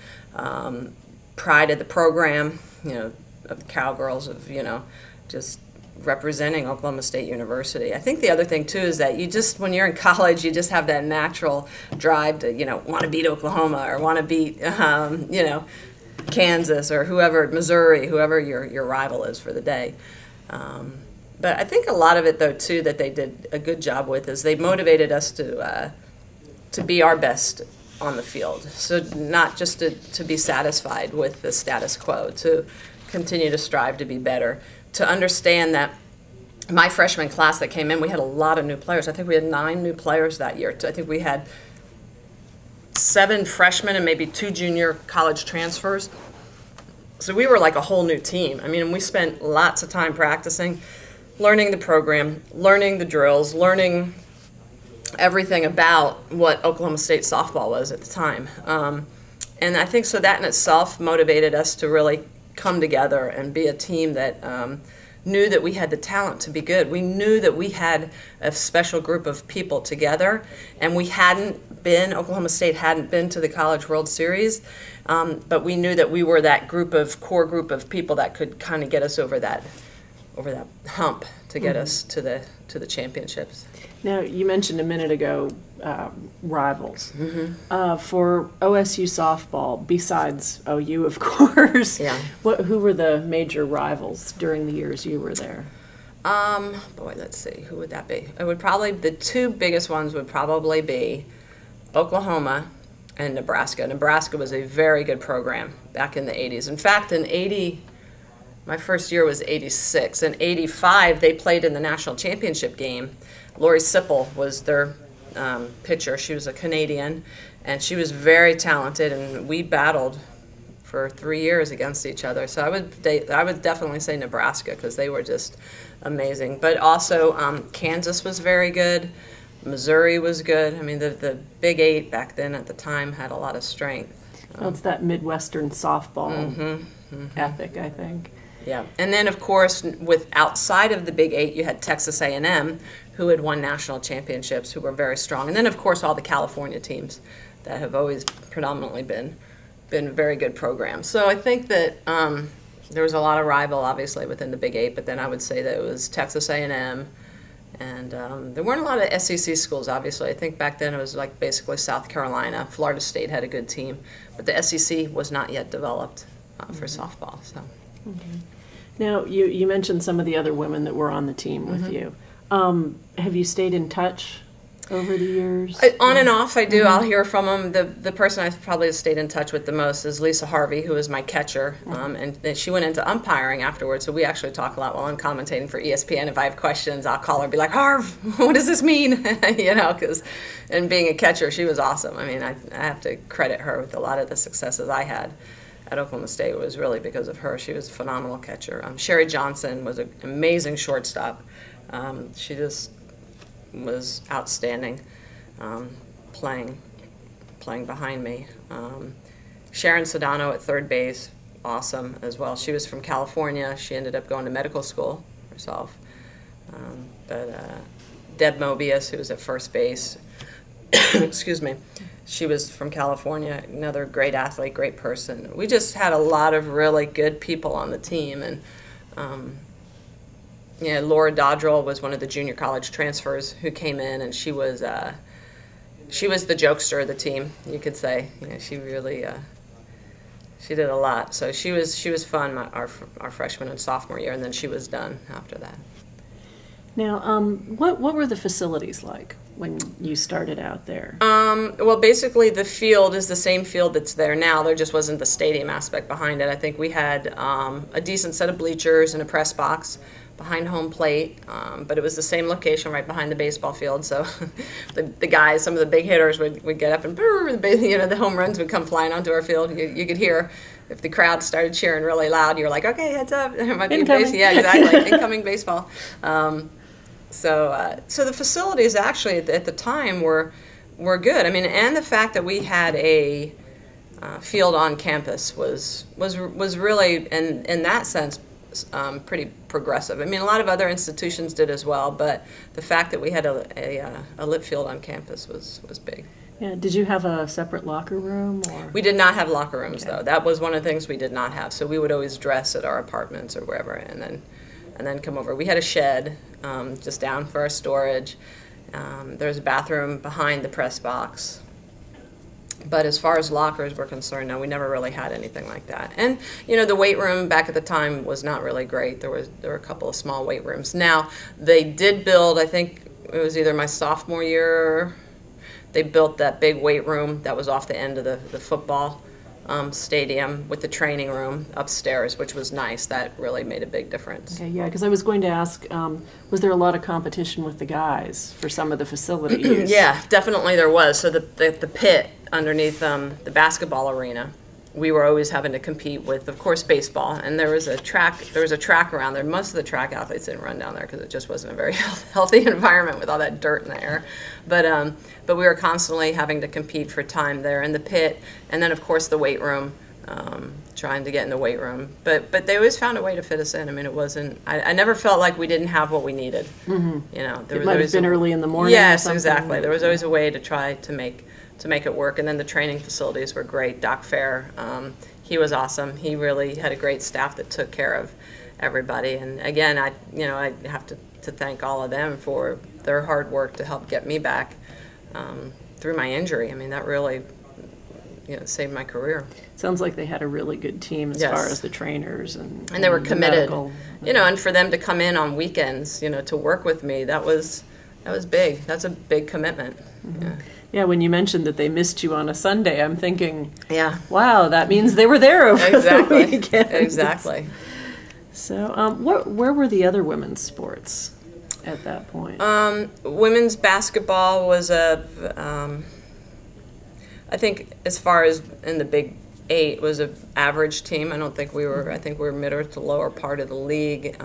pride of the program, you know, of the Cowgirls, of, you know, just representing Oklahoma State University. I think the other thing too is that you just, when you're in college, you just have that natural drive to, you know, want to beat Oklahoma, or want to beat you know, Kansas, or whoever, Missouri, whoever your rival is for the day. But I think a lot of it, though, too, that they did a good job with is they motivated us to be our best on the field. So not just to be satisfied with the status quo, to continue to strive to be better, to understand that my freshman class that came in, we had a lot of new players. I think we had 9 new players that year. I think we had 7 freshmen and maybe 2 junior college transfers. So we were like a whole new team. I mean, we spent lots of time practicing, learning the program, learning the drills, learning everything about what Oklahoma State softball was at the time. And I think so that in itself motivated us to really come together and be a team that knew that we had the talent to be good. We knew that we had a special group of people together, and we hadn't been, Oklahoma State hadn't been to the College World Series, but we knew that we were that group of, core group of people that could kind of get us over that hump to get us to the championships. Now, you mentioned a minute ago rivals. For OSU softball, besides OU, of course, yeah. Who were the major rivals during the years you were there? Boy, let's see. Who would that be? It would probably, the 2 biggest ones would probably be Oklahoma and Nebraska. Nebraska was a very good program back in the 80s. In fact, in 80, my first year was 86. In 85, they played in the national championship game. Lori Sippel was their pitcher. She was a Canadian, and she was very talented, and we battled for 3 years against each other. So I would definitely say Nebraska, because they were just amazing. But also Kansas was very good. Missouri was good. I mean, the Big 8 back then at the time had a lot of strength. Well, it's that Midwestern softball ethic, I think. Yeah, and then, of course, with outside of the Big 8, you had Texas A&M, who had won national championships, who were very strong. And then, of course, all the California teams that have always predominantly been very good programs. So I think that there was a lot of rival, obviously, within the Big 8, but then I would say that it was Texas A&M, and there weren't a lot of SEC schools, obviously. I think back then it was like basically South Carolina. Florida State had a good team, but the SEC was not yet developed for softball. So. Okay. Now, you mentioned some of the other women that were on the team with you. Have you stayed in touch over the years? On and off, I do. I'll hear from them. The person I've probably stayed in touch with the most is Lisa Harvey, who is my catcher, and she went into umpiring afterwards, so we actually talk a lot while I'm commentating for ESPN. If I have questions, I'll call her and be like, Harv, what does this mean? You know, because, and being a catcher, she was awesome. I mean, I have to credit her with a lot of the successes I had at Oklahoma State. It was really because of her. She was a phenomenal catcher. Sherry Johnson was an amazing shortstop. She just was outstanding playing behind me. Sharon Sedano at third base, awesome as well. She was from California. She ended up going to medical school herself. But Deb Mobius, who was at first base, excuse me, she was from California, another great athlete, great person. We just had a lot of really good people on the team. And yeah, Laura Dodrell was one of the junior college transfers who came in, and she was the jokester of the team, you could say. You know, she really she did a lot. So she was fun our freshman and sophomore year, and then she was done after that. Now, what were the facilities like when you started out there? Well, basically the field is the same field that's there now. There just wasn't the stadium aspect behind it. I think we had a decent set of bleachers and a press box behind home plate, but it was the same location right behind the baseball field. So the guys, some of the big hitters would get up and you know, the home runs would come flying onto our field. You could hear if the crowd started cheering really loud, you're like, okay, heads up, there might be a base. Yeah, exactly, incoming baseball. So the facilities actually at the time were good. I mean, and the fact that we had a field on campus was really, in that sense, pretty progressive. I mean, a lot of other institutions did as well, but the fact that we had a lit field on campus was big. Yeah. Did you have a separate locker room? Or? We did not have locker rooms, okay. Though. That was one of the things we did not have. So we would always dress at our apartments or wherever, and then come over. We had a shed just down for our storage. There was a bathroom behind the press box. But as far as lockers were concerned, no, we never really had anything like that. And, you know, the weight room back at the time was not really great. There were a couple of small weight rooms. Now, they did build, I think it was either my sophomore year, they built that big weight room that was off the end of the football stadium with the training room upstairs, which was nice. That really made a big difference. Okay, yeah, because I was going to ask, was there a lot of competition with the guys for some of the facilities? Yeah, definitely there was. So the pit underneath the basketball arena, we were always having to compete with, of course, baseball. And there was a track around there. Most of the track athletes didn't run down there because it just wasn't a very healthy environment with all that dirt in the air. But we were constantly having to compete for time there in the pit, and then of course the weight room, trying to get in the weight room. But they always found a way to fit us in. I mean, it wasn't. I never felt like we didn't have what we needed. Mm-hmm. You know, it might have been early in the morning. Yes, exactly. There was always a way to try to make it work. And then the training facilities were great. Doc Fair, he was awesome. He really had a great staff that took care of everybody. And again, I have to thank all of them for their hard work to help get me back through my injury. I mean, that really, you know, saved my career. Sounds like they had a really good team as far as the trainers and they were committed. You know, and for them to come in on weekends, you know, to work with me, that was big. That's a big commitment. Mm-hmm. Yeah. Yeah, when you mentioned that they missed you on a Sunday, I'm thinking, yeah, wow, that means they were there over the weekend. Exactly. So, where were the other women's sports at that point? Women's basketball was I think as far as in the Big Eight was an average team. I don't think we were. I think we were mid or to lower part of the league.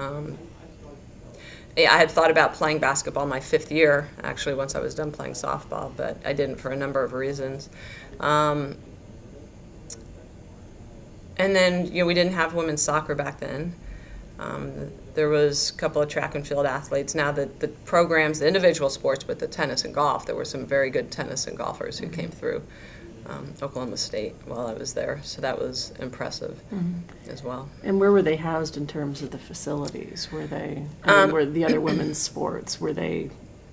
I had thought about playing basketball my fifth year, actually, once I was done playing softball, but I didn't for a number of reasons. And then, you know, we didn't have women's soccer back then. There was a couple of track and field athletes. Now the programs, the individual sports, but the tennis and golf, there were some very good tennis and golfers who came through Oklahoma State while I was there, so that was impressive as well. And where were they housed in terms of the facilities? Were they, were the other women's sports, were they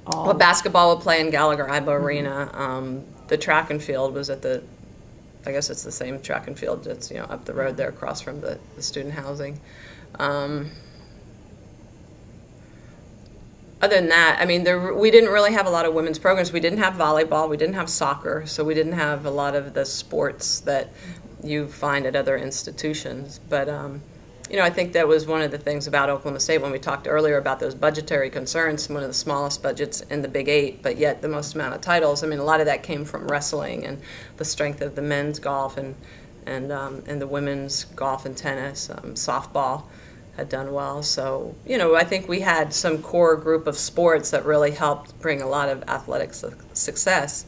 all? Well, basketball would play in Gallagher-Iba Arena. The track and field was at the, I guess it's the same track and field that's, you know, up the road there across from the student housing. Other than that, I mean, we didn't really have a lot of women's programs. We didn't have volleyball. We didn't have soccer. So we didn't have a lot of the sports that you find at other institutions. But, you know, I think that was one of the things about Oklahoma State when we talked earlier about those budgetary concerns, one of the smallest budgets in the Big Eight, but yet the most amount of titles. I mean, a lot of that came from wrestling and the strength of the men's golf and the women's golf and tennis, softball had done well. So, you know, I think we had some core group of sports that really helped bring a lot of athletic success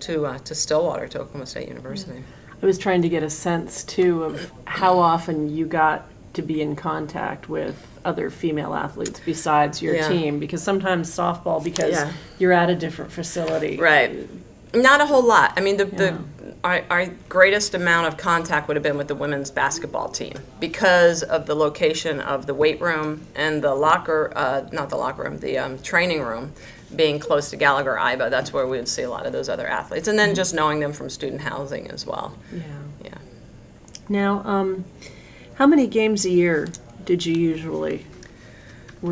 to Stillwater, to Oklahoma State University. I was trying to get a sense, too, of how often you got to be in contact with other female athletes besides your team, because sometimes softball, because you're at a different facility. Right. Not a whole lot. I mean, our greatest amount of contact would have been with the women's basketball team because of the location of the weight room and the training room being close to Gallagher-Iba. That's where we would see a lot of those other athletes. And then just knowing them from student housing as well. Yeah. Yeah. Now, how many games a year were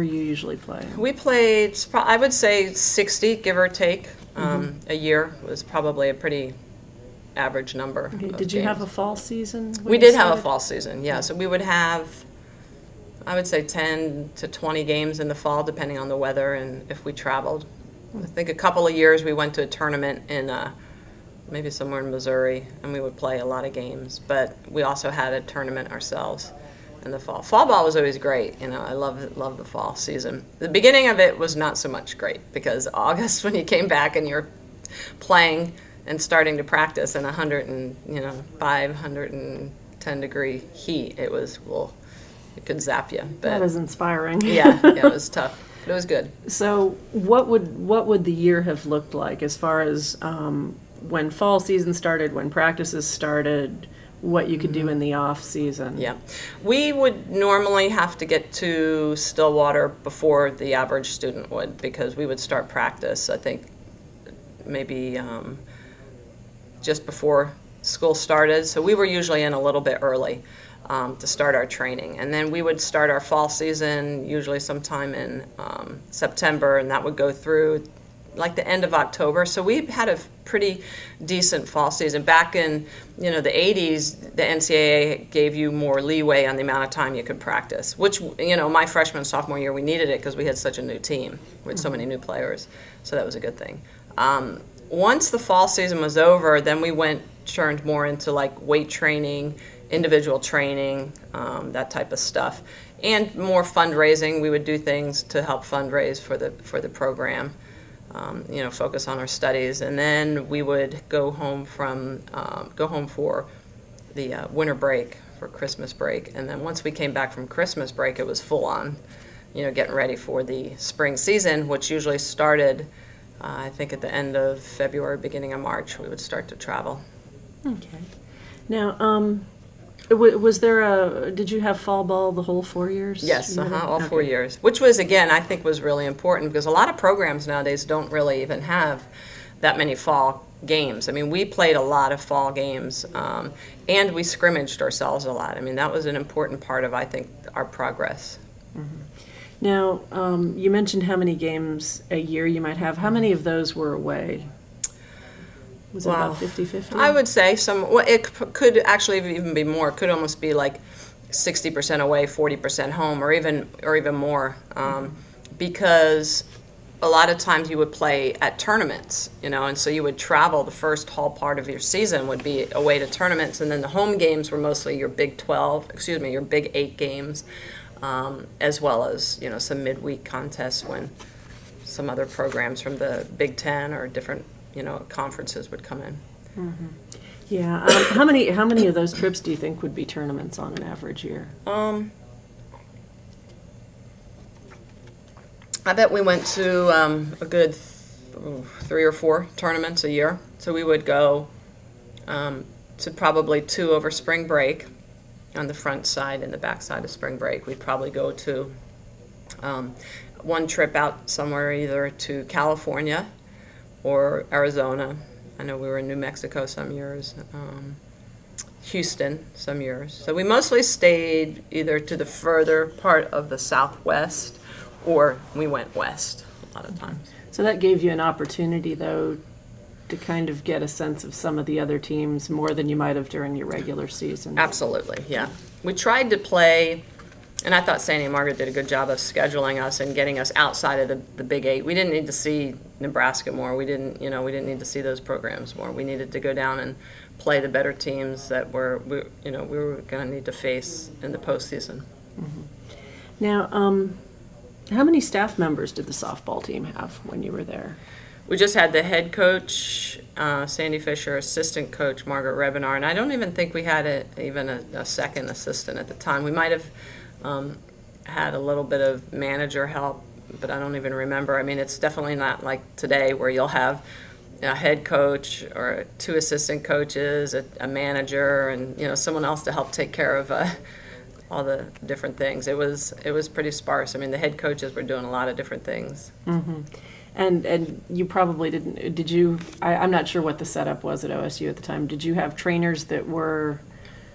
you usually playing? We played, I would say 60, give or take. A year was probably a pretty average number. Okay. Did you have a fall season? We did have a fall season, yeah. So we would have, I would say, 10 to 20 games in the fall, depending on the weather and if we traveled. I think a couple of years we went to a tournament in maybe somewhere in Missouri, and we would play a lot of games. But we also had a tournament ourselves in the fall. Fall ball was always great. You know, I love the fall season. The beginning of it was not so much great because August, when you came back and you're playing and starting to practice in 510 degree heat, it was, well, it could zap you. But that is inspiring. Yeah, it was tough. But it was good. So, what would the year have looked like as far as when fall season started, when practices started? What you could do in the off season. Yeah. We would normally have to get to Stillwater before the average student would, because we would start practice, I think, maybe just before school started. So we were usually in a little bit early to start our training. And then we would start our fall season usually sometime in September, and that would go through like the end of October. So we had a pretty decent fall season. Back in, you know, the 80s, the NCAA gave you more leeway on the amount of time you could practice, which, you know, my freshman and sophomore year we needed it because we had such a new team with so many new players. So that was a good thing. once the fall season was over, then we turned more into like weight training, individual training, that type of stuff, and more fundraising. We would do things to help fundraise for the program, you know, focus on our studies, and then we would go home from for the winter break, for Christmas break, and then once we came back from Christmas break, it was full on, you know, getting ready for the spring season, which usually started, I think, at the end of February, beginning of March. We would start to travel. Okay. Now, was there a? Did you have fall ball the whole 4 years? Yes, all 4 years, which was, again, I think was really important, because a lot of programs nowadays don't really even have that many fall games. I mean, we played a lot of fall games, and we scrimmaged ourselves a lot. I mean, that was an important part of, I think, our progress. Mm-hmm. Now, you mentioned how many games a year you might have. How many of those were away? Was it about 50-50? I would say some. Well, it could actually even be more. It could almost be like 60% away, 40% home, or even more, because a lot of times you would play at tournaments, you know, and so you would travel. The first whole part of your season would be away to tournaments, and then the home games were mostly your your Big 8 games, as well as, you know, some midweek contests when some other programs from the Big 10 or different, you know, conferences would come in. Mm-hmm. Yeah. How many of those trips do you think would be tournaments on an average year? I bet we went to a good three or four tournaments a year. So we would go to probably two over spring break. On the front side and the back side of spring break, we'd probably go to one trip out somewhere, either to California or Arizona. I know we were in New Mexico some years, Houston some years. So we mostly stayed either to the further part of the Southwest, or we went west a lot of times. So that gave you an opportunity, though, to kind of get a sense of some of the other teams more than you might have during your regular season. Absolutely, yeah. We tried to play, and I thought Sandy and Margaret did a good job of scheduling us and getting us outside of the Big 8. We didn't need to see Nebraska more. We didn't need to see those programs more. We needed to go down and play the better teams that we were going to need to face in the postseason. Mm-hmm. Now, how many staff members did the softball team have when you were there? We just had the head coach, Sandy Fisher, assistant coach, Margaret Rebenar, and I don't even think we had even a second assistant at the time. We might have had a little bit of manager help, but I don't even remember. I mean, it's definitely not like today where you'll have a head coach or two assistant coaches, a manager, and, you know, someone else to help take care of all the different things. It was pretty sparse. I mean, the head coaches were doing a lot of different things. Mm-hmm. And you probably didn't, did you, I'm not sure what the setup was at OSU at the time. Did you have trainers that were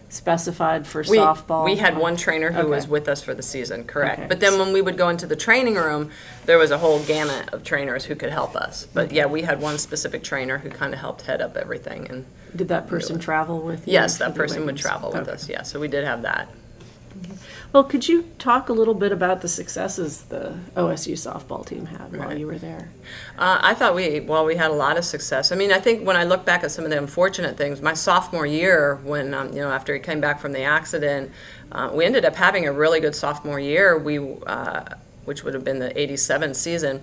specified for softball? We had one trainer who was with us for the season, correct. Okay. But then when we would go into the training room, there was a whole gamut of trainers who could help us. But yeah, we had one specific trainer who kind of helped head up everything. And did that person travel with you? Yes, that person would travel with us, yeah. So we did have that. Well, could you talk a little bit about the successes the OSU softball team had while you were there? I thought we had a lot of success. I mean, I think when I look back at some of the unfortunate things, my sophomore year, when you know, after he came back from the accident, we ended up having a really good sophomore year. We, which would have been the '87 season,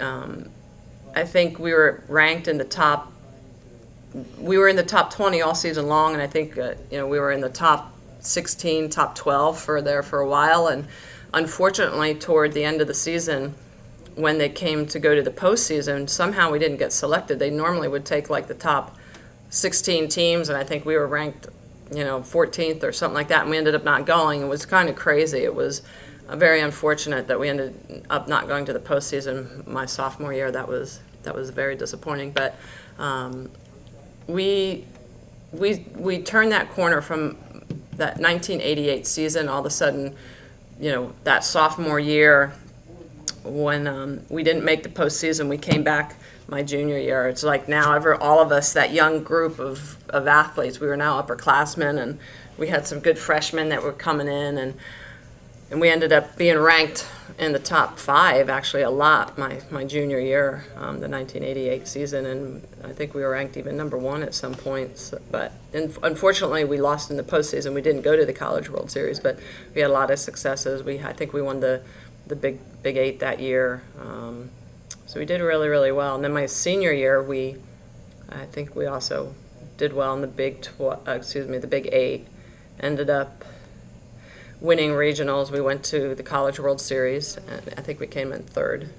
I think we were ranked in the top. We were in the top 20 all season long, and I think you know, we were in the top 16, top 12 for a while, and unfortunately toward the end of the season, when they came to go to the postseason, somehow we didn't get selected. They normally would take like the top 16 teams, and I think we were ranked, you know, 14th or something like that, and we ended up not going. It was kind of crazy. It was very unfortunate that we ended up not going to the postseason my sophomore year. That was very disappointing, but we turned that corner from that 1988 season. All of a sudden, you know, that sophomore year, when we didn't make the postseason, we came back my junior year. It's like now all of us, that young group of athletes, we were now upperclassmen, and we had some good freshmen that were coming in, and And we ended up being ranked in the top five, actually, a lot my junior year, the 1988 season, and I think we were ranked even #1 at some points. But unfortunately, we lost in the postseason. We didn't go to the College World Series, but we had a lot of successes. I think we won the Big Eight that year, so we did really, really well. And then my senior year, I think we also did well in the the Big Eight. Ended up winning regionals. We went to the College World Series, and I think we came in third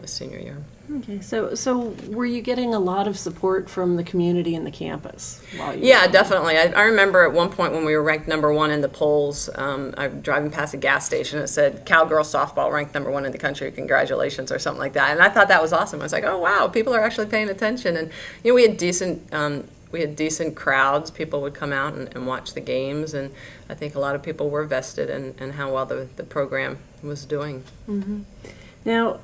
my senior year. Okay, so were you getting a lot of support from the community and the campus? Yeah, definitely. I remember at one point when we were ranked #1 in the polls, I was driving past a gas station. It said, "Cowgirl softball ranked #1 in the country. Congratulations," or something like that. And I thought that was awesome. I was like, "Oh wow, people are actually paying attention." And you know, we had decent crowds. People would come out and watch the games, and I think a lot of people were vested in how well the program was doing. Mm-hmm. Now,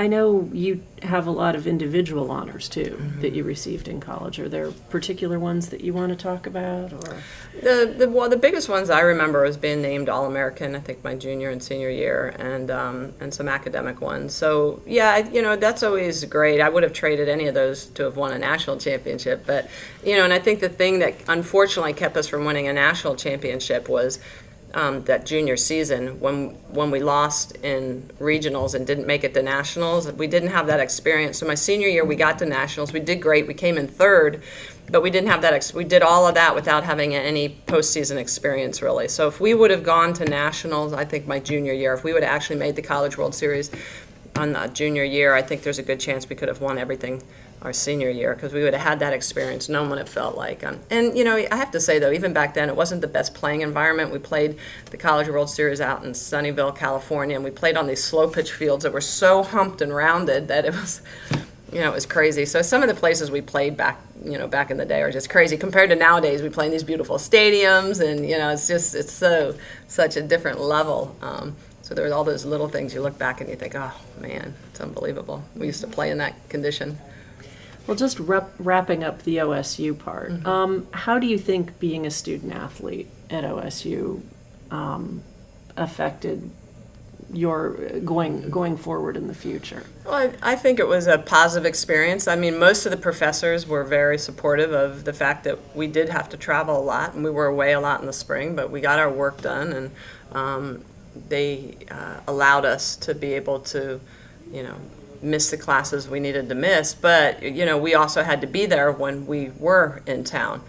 I know you have a lot of individual honors, too, mm-hmm. that you received in college. Are there particular ones that you want to talk about? Or the biggest ones I remember was being named All-American, I think, my junior and senior year, and some academic ones. So, yeah, that's always great. I would have traded any of those to have won a national championship. But, and I think the thing that unfortunately kept us from winning a national championship was that junior season when we lost in regionals and didn't make it to nationals. We didn't have that experience. So my senior year, we got to nationals. We did great. We came in third, but we didn't have that. We did all of that without having any postseason experience, really. So if we would have gone to nationals, I think my junior year, if we would have actually made the College World Series on the junior year, I think there's a good chance we could have won everything our senior year, because we would have had that experience, knowing what it felt like. And, I have to say, though, even back then, it wasn't the best playing environment. We played the College World Series out in Sunnyvale, California, and we played on these slow-pitch fields that were so humped and rounded that it was, it was crazy. So some of the places we played back in the day are just crazy compared to nowadays. We play in these beautiful stadiums, and, it's such a different level. So there was all those little things you look back and you think, oh, man, it's unbelievable. We used to play in that condition. Well, just wrapping up the OSU part, mm-hmm. How do you think being a student athlete at OSU affected your going forward in the future? Well, I think it was a positive experience. I mean, most of the professors were very supportive of the fact that we did have to travel a lot, and we were away a lot in the spring, but we got our work done, and they allowed us to be able to, miss the classes we needed to miss, but we also had to be there when we were in town.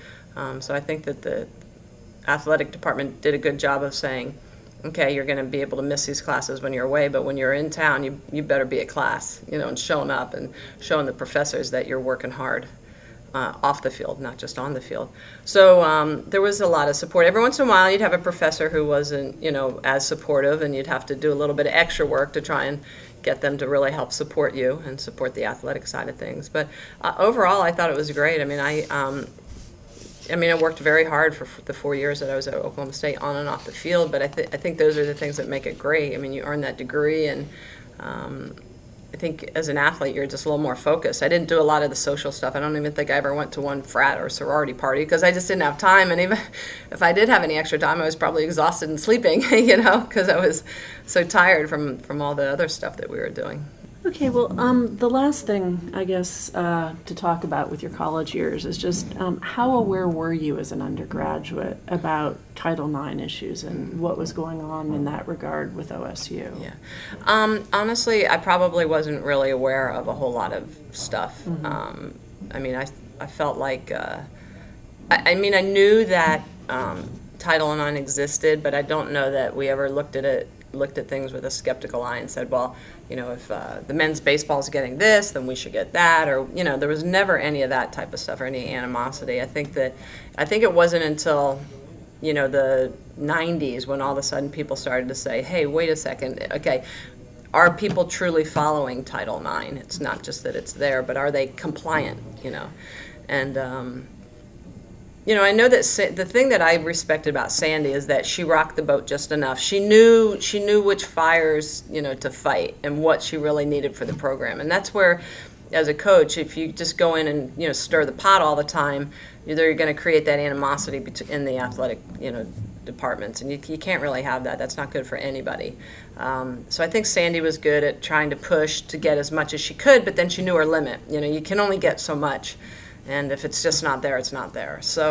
So I think that the athletic department did a good job of saying, okay, you're going to be able to miss these classes when you're away, but when you're in town, you better be at class, and showing up and showing the professors that you're working hard off the field, not just on the field. So there was a lot of support. Every once in a while, you'd have a professor who wasn't, as supportive, and you'd have to do a little bit of extra work to try and get them to really help support you and support the athletic side of things. But overall, I thought it was great. I mean, I worked very hard for the 4 years that I was at Oklahoma State on and off the field, but I think those are the things that make it great. I mean, you earn that degree, and I think as an athlete, you're just a little more focused. I didn't do a lot of the social stuff. I don't even think I ever went to one frat or sorority party because I just didn't have time. And even if I did have any extra time, I was probably exhausted and sleeping, because I was so tired from all the other stuff that we were doing. Okay, well, the last thing, I guess, to talk about with your college years is just how aware were you as an undergraduate about Title IX issues and what was going on in that regard with OSU? Yeah. Honestly, I probably wasn't really aware of a whole lot of stuff. Mm-hmm. I felt like, I knew that Title IX existed, but I don't know that we ever looked at things with a skeptical eye and said, well, if the men's baseball is getting this, then we should get that, or there was never any of that type of stuff or any animosity. I think it wasn't until the 90s when all of a sudden people started to say, hey, wait a second, okay, are people truly following Title IX? It's not just that it's there, but are they compliant? And I know that the thing that I respected about Sandy is that she rocked the boat just enough. She knew which fires, to fight and what she really needed for the program. And that's where, as a coach, if you just go in and, stir the pot all the time, you're going to create that animosity in the athletic, departments, and you can't really have that. That's not good for anybody. So I think Sandy was good at trying to push to get as much as she could, but then she knew her limit. You know, you can only get so much, and if it's just not there, it's not there. So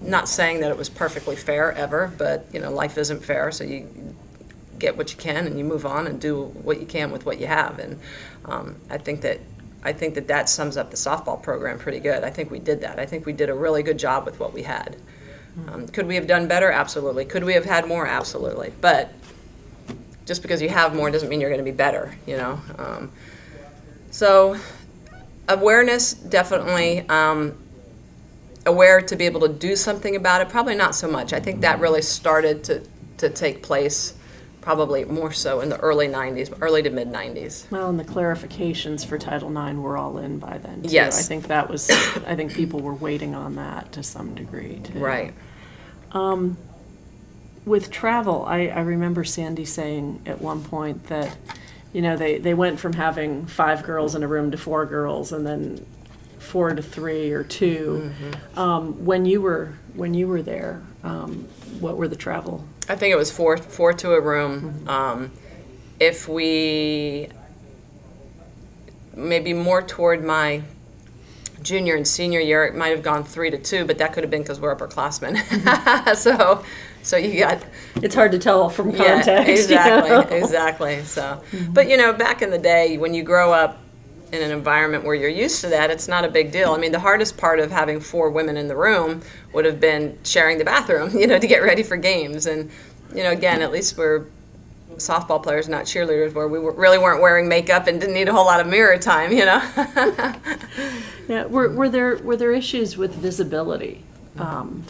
not saying that it was perfectly fair ever, but you know, life isn't fair, so you get what you can and you move on and do what you can with what you have. And I think that sums up the softball program pretty good. I think we did that. I think we did a really good job with what we had. Could we have done better? Absolutely. Could we have had more? Absolutely. But just because you have more doesn't mean you're going to be better, you know. So awareness, definitely. Aware to be able to do something about it, probably not so much. I think that really started to take place probably more so in the early 90s, early to mid 90s. Well, and the clarifications for Title IX were all in by then, too. Yes. I think people were waiting on that to some degree, too. Right. With travel, I remember Sandy saying at one point that, you know, they went from having 5 girls in a room to 4 girls, and then 4 to 3 or 2. Mm-hmm. When you were there, what were the travel? I think it was four to a room. Mm-hmm. If we, maybe more toward my junior and senior year, it might have gone 3 to 2, but that could have been because we're upperclassmen. Mm-hmm. so you got. It's hard to tell from context. Yeah, exactly, you know? Exactly. So, mm-hmm. But you know, back in the day, when you grow up in an environment where you're used to that, it's not a big deal. I mean, the hardest part of having 4 women in the room would have been sharing the bathroom, you know, to get ready for games. And, you know, again, at least we're softball players, not cheerleaders, where we really weren't wearing makeup and didn't need a whole lot of mirror time, you know. Yeah, were there issues with visibility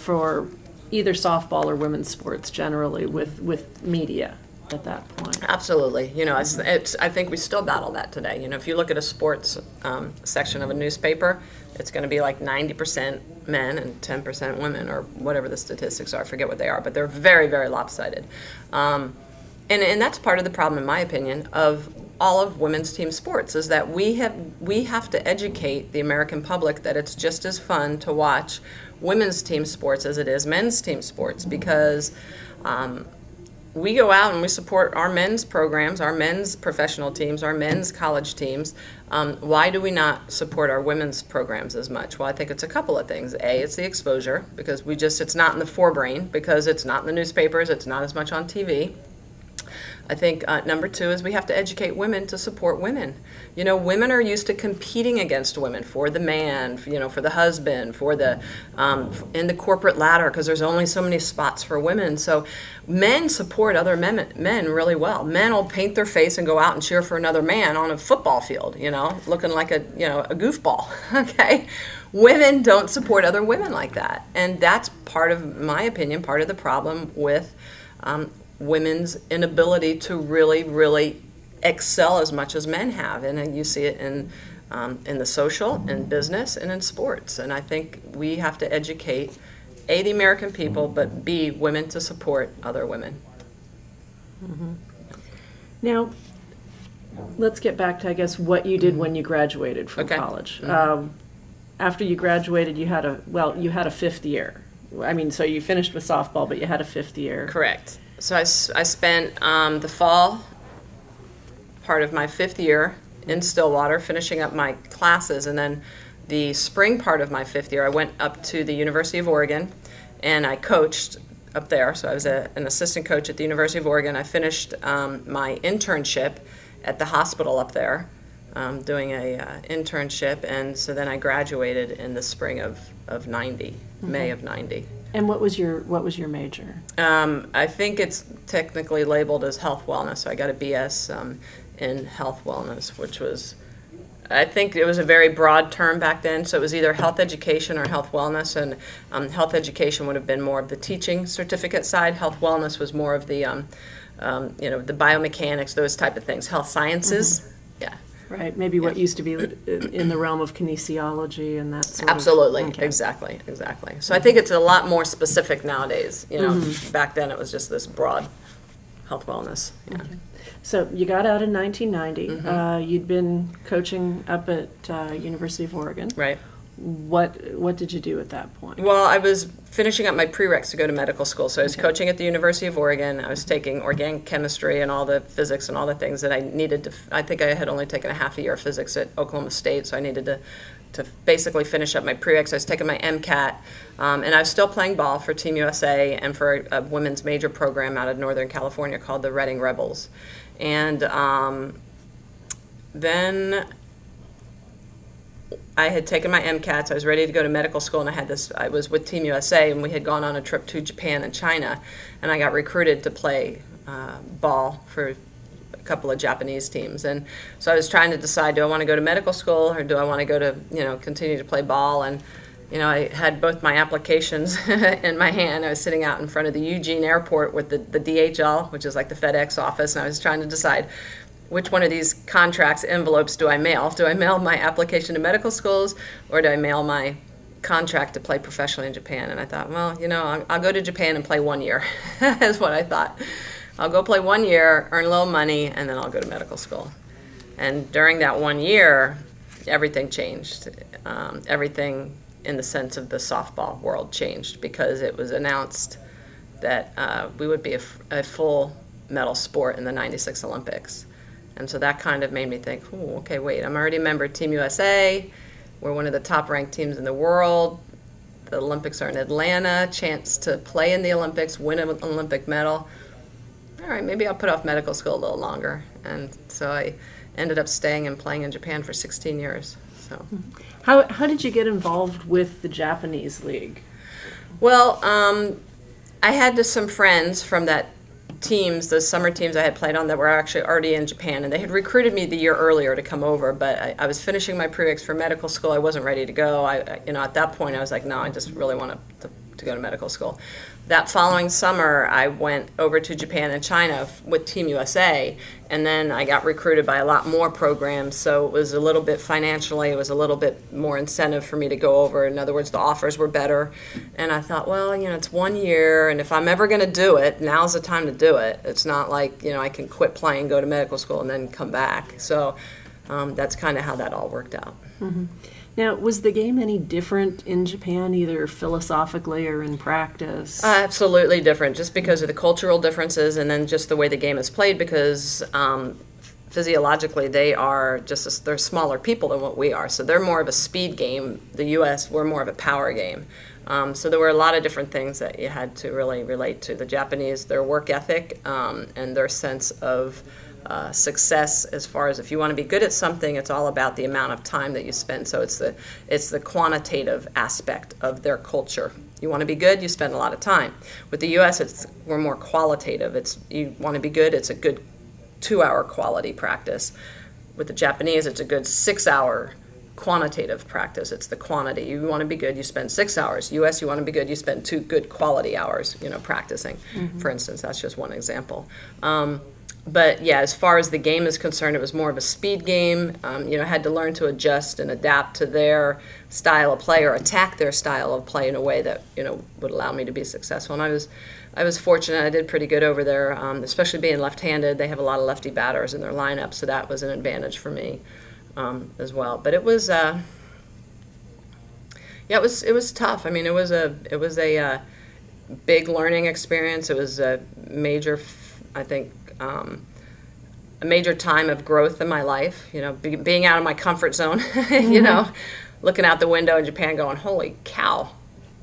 for either softball or women's sports generally with media at that point? Absolutely. You know, it's, I think we still battle that today. You know, if you look at a sports section of a newspaper, it's going to be like 90% men and 10% women, or whatever the statistics are. I forget what they are, but they're very, very lopsided. And that's part of the problem, in my opinion, of all of women's team sports, is that we have to educate the American public that it's just as fun to watch women's team sports as it is men's team sports, because we go out and we support our men's programs, our men's professional teams, our men's college teams. Why do we not support our women's programs as much? Well, I think it's a couple of things. A, it's the exposure, because it's not in the forebrain, because it's not in the newspapers, it's not as much on TV. I think number 2 is we have to educate women to support women. You know, women are used to competing against women for the man, you know, for the husband, for the in the corporate ladder, because there's only so many spots for women. So men support other men really well. Men will paint their face and go out and cheer for another man on a football field, you know, looking like a goofball. Okay, women don't support other women like that, and that's part of my opinion, part of the problem with women's inability to really, really excel as much as men have. And you see it in the social, in business, and in sports. And I think we have to educate, A, the American people, but B, women to support other women. Mm-hmm. Now, let's get back to, I guess, what you did when you graduated from college. Mm-hmm. After you graduated, you had a 5th year. I mean, so you finished with softball, but you had a 5th year. Correct. So I spent the fall part of my 5th year in Stillwater finishing up my classes, and then the spring part of my 5th year I went up to the University of Oregon and I coached up there. So I was an assistant coach at the University of Oregon. I finished my internship at the hospital up there, doing an internship, and so then I graduated in the spring of 90, mm-hmm. May of 90. And what was your major? I think it's technically labeled as health wellness. So I got a BS in health wellness, which was, I think it was a very broad term back then. So it was either health education or health wellness, and health education would have been more of the teaching certificate side. Health wellness was more of the, you know, the biomechanics, those type of things. Health sciences, mm-hmm. Yeah. Right, maybe what used to be in the realm of kinesiology and that sort Absolutely. Of thing. Okay. Absolutely, exactly. So I think it's a lot more specific nowadays. You know, mm-hmm. Back then it was just this broad health wellness. Yeah. Okay. So you got out in 1990. Mm-hmm. You'd been coaching up at University of Oregon. Right. What did you do at that point? Well, I was finishing up my prereqs to go to medical school, so I was coaching at the University of Oregon. I was taking organic chemistry and all the physics and all the things that I needed to. I think I had only taken a half a year of physics at Oklahoma State, so I needed to basically finish up my prereqs. I was taking my MCAT, and I was still playing ball for Team USA and for a women's major program out of Northern California called the Redding Rebels. And then I had taken my MCATs, I was ready to go to medical school, and I had this, I was with Team USA, and we had gone on a trip to Japan and China, and I got recruited to play ball for a couple of Japanese teams. And so I was trying to decide, do I want to go to medical school, or do I want to go to, you know, continue to play ball? And, you know, I had both my applications in my hand. I was sitting out in front of the Eugene airport with the DHL, which is like the FedEx office, and I was trying to decide, which one of these contracts, envelopes, do I mail? Do I mail my application to medical schools, or do I mail my contract to play professionally in Japan? And I thought, well, you know, I'll go to Japan and play 1 year. That's what I thought. I'll go play 1 year, earn a little money, and then I'll go to medical school. And during that 1 year, everything changed. Everything in the sense of the softball world changed, because it was announced that we would be a full medal sport in the '96 Olympics. And so that kind of made me think, oh, okay, wait, I'm already a member of Team USA. We're one of the top-ranked teams in the world. The Olympics are in Atlanta, chance to play in the Olympics, win an Olympic medal. All right, maybe I'll put off medical school a little longer. And so I ended up staying and playing in Japan for 16 years. So, how did you get involved with the Japanese league? Well, I had some friends from that teams, the summer teams I had played on that were actually already in Japan, and they had recruited me the year earlier to come over, but I was finishing my prereqs for medical school. I wasn't ready to go. You know, at that point I was like, no, I just really want to go to medical school. That following summer I went over to Japan and China with Team USA, and then I got recruited by a lot more programs, so it was a little bit financially, it was a little bit more incentive for me to go over. In other words, the offers were better, and I thought, well, you know, it's 1 year, and if I'm ever going to do it, now's the time to do it. It's not like, you know, I can quit playing, go to medical school, and then come back. So that's kind of how that all worked out. Mm-hmm. Now, was the game any different in Japan, either philosophically or in practice? Absolutely different, just because of the cultural differences, and then just the way the game is played, because physiologically they are just, they're smaller people than what we are, so they're more of a speed game. The U.S., we're more of a power game. So there were a lot of different things that you had to really relate to. The Japanese, their work ethic and their sense of success, as far as if you want to be good at something, it's all about the amount of time that you spend. So it's the quantitative aspect of their culture. You want to be good, you spend a lot of time. With the U.S., we're more qualitative. It's, you want to be good, it's a good 2-hour quality practice. With the Japanese, it's a good 6-hour quantitative practice. It's the quantity. You want to be good, you spend 6 hours. U.S., you want to be good, you spend 2 good quality hours, you know, practicing. Mm-hmm. For instance, that's just one example. But yeah, as far as the game is concerned, it was more of a speed game. You know, had to learn to adjust and adapt to their style of play, or attack their style of play in a way that, you know, would allow me to be successful. And I was fortunate. I did pretty good over there, especially being left-handed. They have a lot of lefty batters in their lineup, so that was an advantage for me as well. But it was, yeah, it was tough. I mean, it was a big learning experience. It was a major, I think. A major time of growth in my life, you know, being out of my comfort zone, you know, looking out the window in Japan going, holy cow,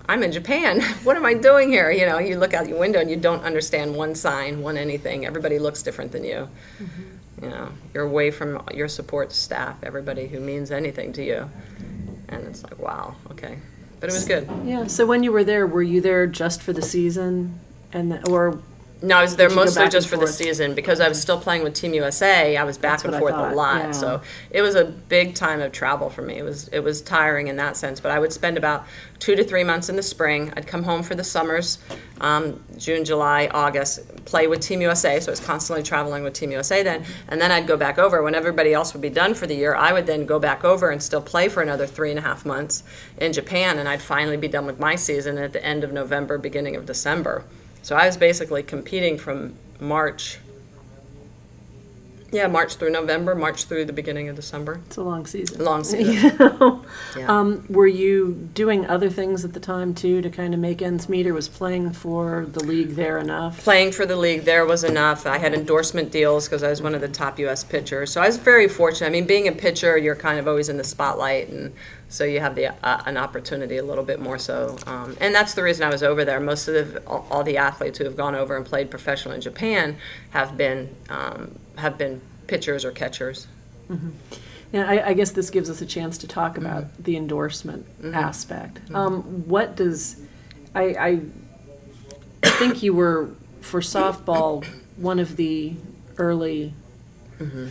I'm in Japan. What am I doing here? You know, you look out your window and you don't understand one sign, one anything. Everybody looks different than you. Mm-hmm. You know, you're away from your support staff, everybody who means anything to you. And it's like, wow, okay. But it was good. Yeah. So when you were you there just for the season and or... No, I was there mostly just for the season, because I was still playing with Team USA. I was back and forth a lot, yeah. So it was a big time of travel for me. It was tiring in that sense, but I would spend about 2 to 3 months in the spring. I'd come home for the summers, June, July, August, play with Team USA, so I was constantly traveling with Team USA then, and then I'd go back over. When everybody else would be done for the year, I would then go back over and still play for another 3.5 months in Japan, and I'd finally be done with my season at the end of November, beginning of December. So I was basically competing from March Yeah, March through November, March through the beginning of December. It's a long season. Long season. Yeah. Were you doing other things at the time, too, to kind of make ends meet, or was playing for the league there enough? Playing for the league there was enough. I had endorsement deals because I was one of the top U.S. pitchers. So I was very fortunate. I mean, being a pitcher, you're kind of always in the spotlight, and so you have the an opportunity a little bit more so. And that's the reason I was over there. Most of all the athletes who have gone over and played professional in Japan have been pitchers or catchers. Mm-hmm. Yeah, I guess this gives us a chance to talk about mm-hmm. the endorsement mm-hmm. aspect. Mm-hmm. What does I think you were for softball one of the early mm-hmm.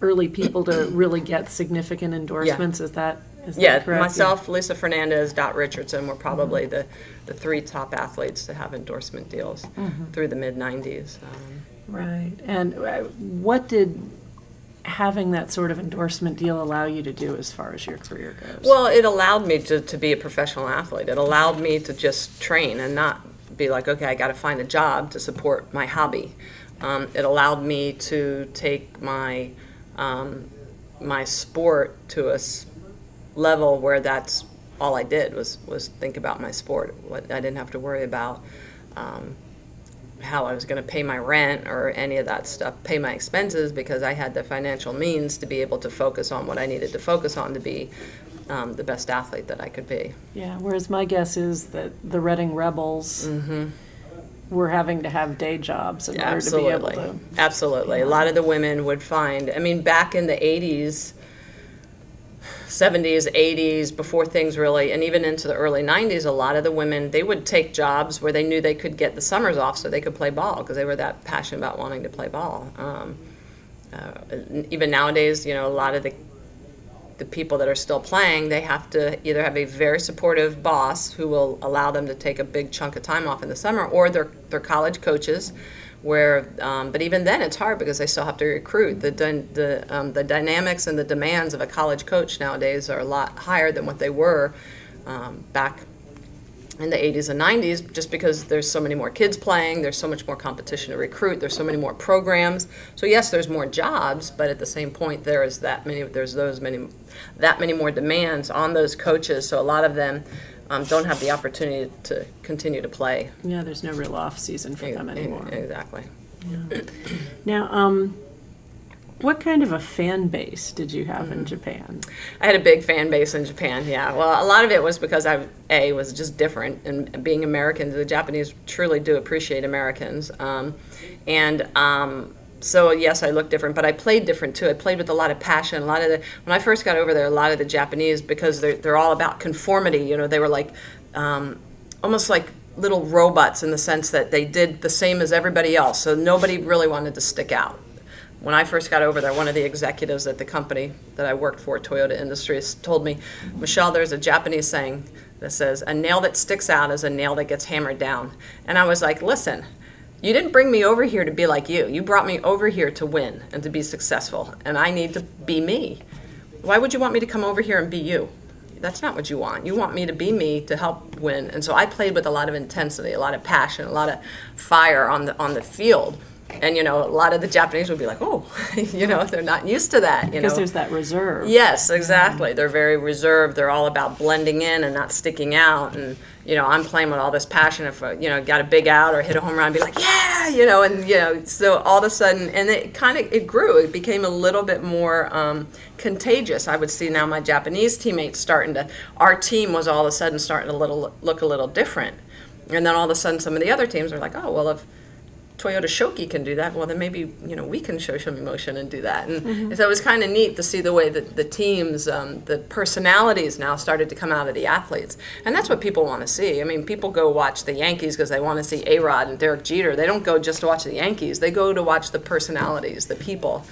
Early people to really get significant endorsements. Yeah. Is that correct? Myself, yeah. Lisa Fernandez, Dot Richardson were probably mm-hmm. the three top athletes to have endorsement deals mm-hmm. through the mid-'90s. Right. And what did having that sort of endorsement deal allow you to do as far as your career goes? Well, it allowed me to be a professional athlete. It allowed me to just train and not be like, okay, I got to find a job to support my hobby. It allowed me to take my sport to a level where that's all I did was think about my sport. What I didn't have to worry about how I was going to pay my rent or any of that stuff, pay my expenses, because I had the financial means to be able to focus on what I needed to focus on to be the best athlete that I could be. Yeah, whereas my guess is that the Reading Rebels mm-hmm. were having to have day jobs in order to be able to. Absolutely. You know. A lot of the women would find, I mean, back in the 80s, 70s, 80s, before things really, and even into the early 90s, a lot of the women, they would take jobs where they knew they could get the summers off so they could play ball, because they were that passionate about wanting to play ball. Even nowadays, you know, a lot of the people that are still playing, they have to either have a very supportive boss who will allow them to take a big chunk of time off in the summer, or their college coaches, where but even then it's hard because they still have to recruit. The dynamics and the demands of a college coach nowadays are a lot higher than what they were back in the 80s and 90s, just because there's so many more kids playing, there's so much more competition to recruit, there's so many more programs. So yes, there's more jobs, but at the same point there is that many more demands on those coaches, so a lot of them don't have the opportunity to continue to play. Yeah, there's no real off season for them anymore. Exactly. Yeah. Now, what kind of a fan base did you have mm-hmm. in Japan? I had a big fan base in Japan, yeah. Well, a lot of it was because I was just different, and being American, the Japanese truly do appreciate Americans. So yes, I looked different, but I played different too. I played with a lot of passion. When I first got over there, a lot of the Japanese, because they're all about conformity, you know, they were like almost like little robots in the sense that they did the same as everybody else. So nobody really wanted to stick out. When I first got over there, one of the executives at the company that I worked for, Toyota Industries, told me, "Michelle, there's a Japanese saying that says, a nail that sticks out is a nail that gets hammered down." And I was like, listen, you didn't bring me over here to be like you. You brought me over here to win and to be successful, and I need to be me. Why would you want me to come over here and be you? That's not what you want. You want me to be me to help win. And so I played with a lot of intensity, a lot of passion, a lot of fire on the field. And, you know, a lot of the Japanese would be like, oh, you know, they're not used to that. Because there's that reserve. Yes, exactly. Yeah. They're very reserved. They're all about blending in and not sticking out. And, you know, I'm playing with all this passion. If, you know, got a big out or hit a home run, I'd be like, yeah, you know. And, you know, so all of a sudden, and it grew. It became a little bit more contagious. I would see now my Japanese teammates our team was all of a sudden starting to look a little different. And then all of a sudden some of the other teams are like, oh, well, if Toyota Shoki can do that, well, then maybe, you know, we can show some emotion and do that. And mm-hmm. so it was kind of neat to see the way that the teams, the personalities now started to come out of the athletes. And that's what people want to see. I mean, people go watch the Yankees because they want to see A-Rod and Derek Jeter. They don't go just to watch the Yankees. They go to watch the personalities, the people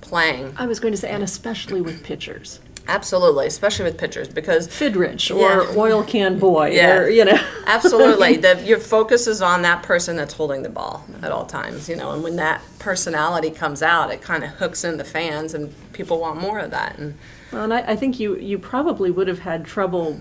playing. I was going to say, and especially with pitchers. Absolutely, especially with pitchers, because Fidrich or Oil Can Boy, or, you know. Absolutely, your focus is on that person that's holding the ball at all times, you know. And when that personality comes out, it kind of hooks in the fans, and people want more of that. And I think you probably would have had trouble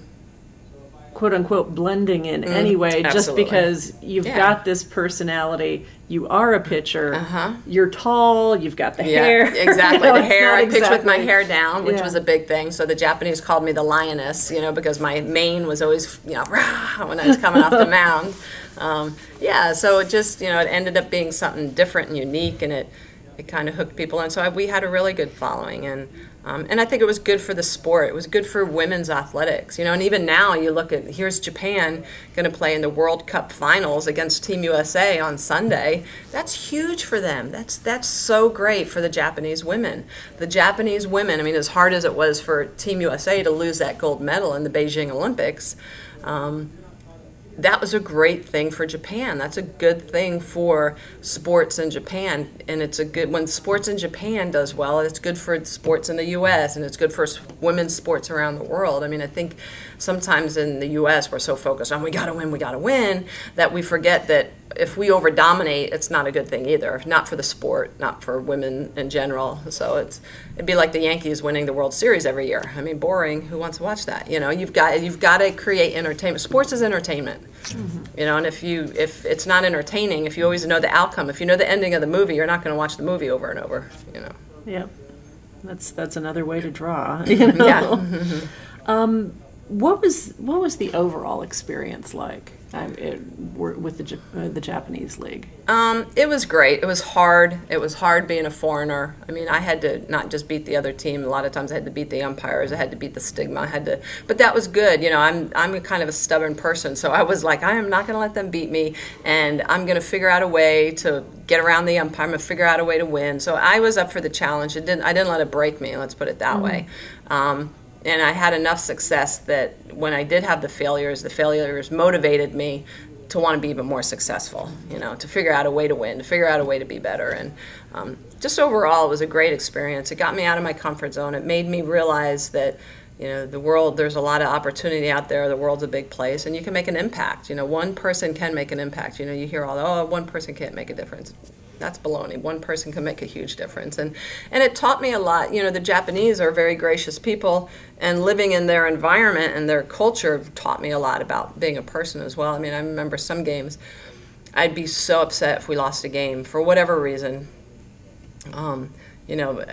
quote-unquote blending in anyway, just because you've got this personality. You are a pitcher. You're tall. You've got the hair. Exactly. You know, the hair. I pitched with my hair down, which was a big thing. So the Japanese called me the lioness, you know, because my mane was always, you know, rah, when I was coming off the mound. Yeah, so it just, you know, it ended up being something different and unique, and it kind of hooked people in. So we had a really good following, and I think it was good for the sport. It was good for women's athletics, you know. And even now, you look at, here's Japan going to play in the World Cup Finals against Team USA on Sunday. That's huge for them. That's so great for the Japanese women. The Japanese women, I mean, as hard as it was for Team USA to lose that gold medal in the Beijing Olympics, that was a great thing for Japan. That's a good thing for sports in Japan, and it's a good, when sports in Japan does well, it's good for sports in the U.S., and it's good for women's sports around the world. I mean, I think sometimes in the U.S. we're so focused on we gotta win that we forget that if we over dominate, it's not a good thing either. Not for the sport, not for women in general. So it'd be like the Yankees winning the World Series every year. I mean, boring. Who wants to watch that? You know, you've got to create entertainment. Sports is entertainment. You know, and if it's not entertaining, if you always know the outcome, if you know the ending of the movie, you're not going to watch the movie over and over. You know. Yeah, that's another way to draw. You know? Yeah. What was the overall experience like? With the Japanese league? It was great. It was hard. It was hard being a foreigner. I mean, I had to not just beat the other team. A lot of times I had to beat the umpires. I had to beat the stigma. But that was good. You know, I'm kind of a stubborn person, so I was like, I am not going to let them beat me, and I'm going to figure out a way to get around the umpire. I'm going to figure out a way to win. So I was up for the challenge. I didn't let it break me. Let's put it that way. And I had enough success that when I did have the failures motivated me to want to be even more successful, you know, to figure out a way to win, to figure out a way to be better. And just overall, it was a great experience. It got me out of my comfort zone. It made me realize that, you know, the world, there's a lot of opportunity out there. The world's a big place, and you can make an impact. You know, one person can make an impact. You know, you hear all, oh, one person can't make a difference. That's baloney. One person can make a huge difference. And it taught me a lot. You know, the Japanese are very gracious people, and living in their environment and their culture taught me a lot about being a person as well. I mean, I remember some games, I'd be so upset if we lost a game for whatever reason. You know,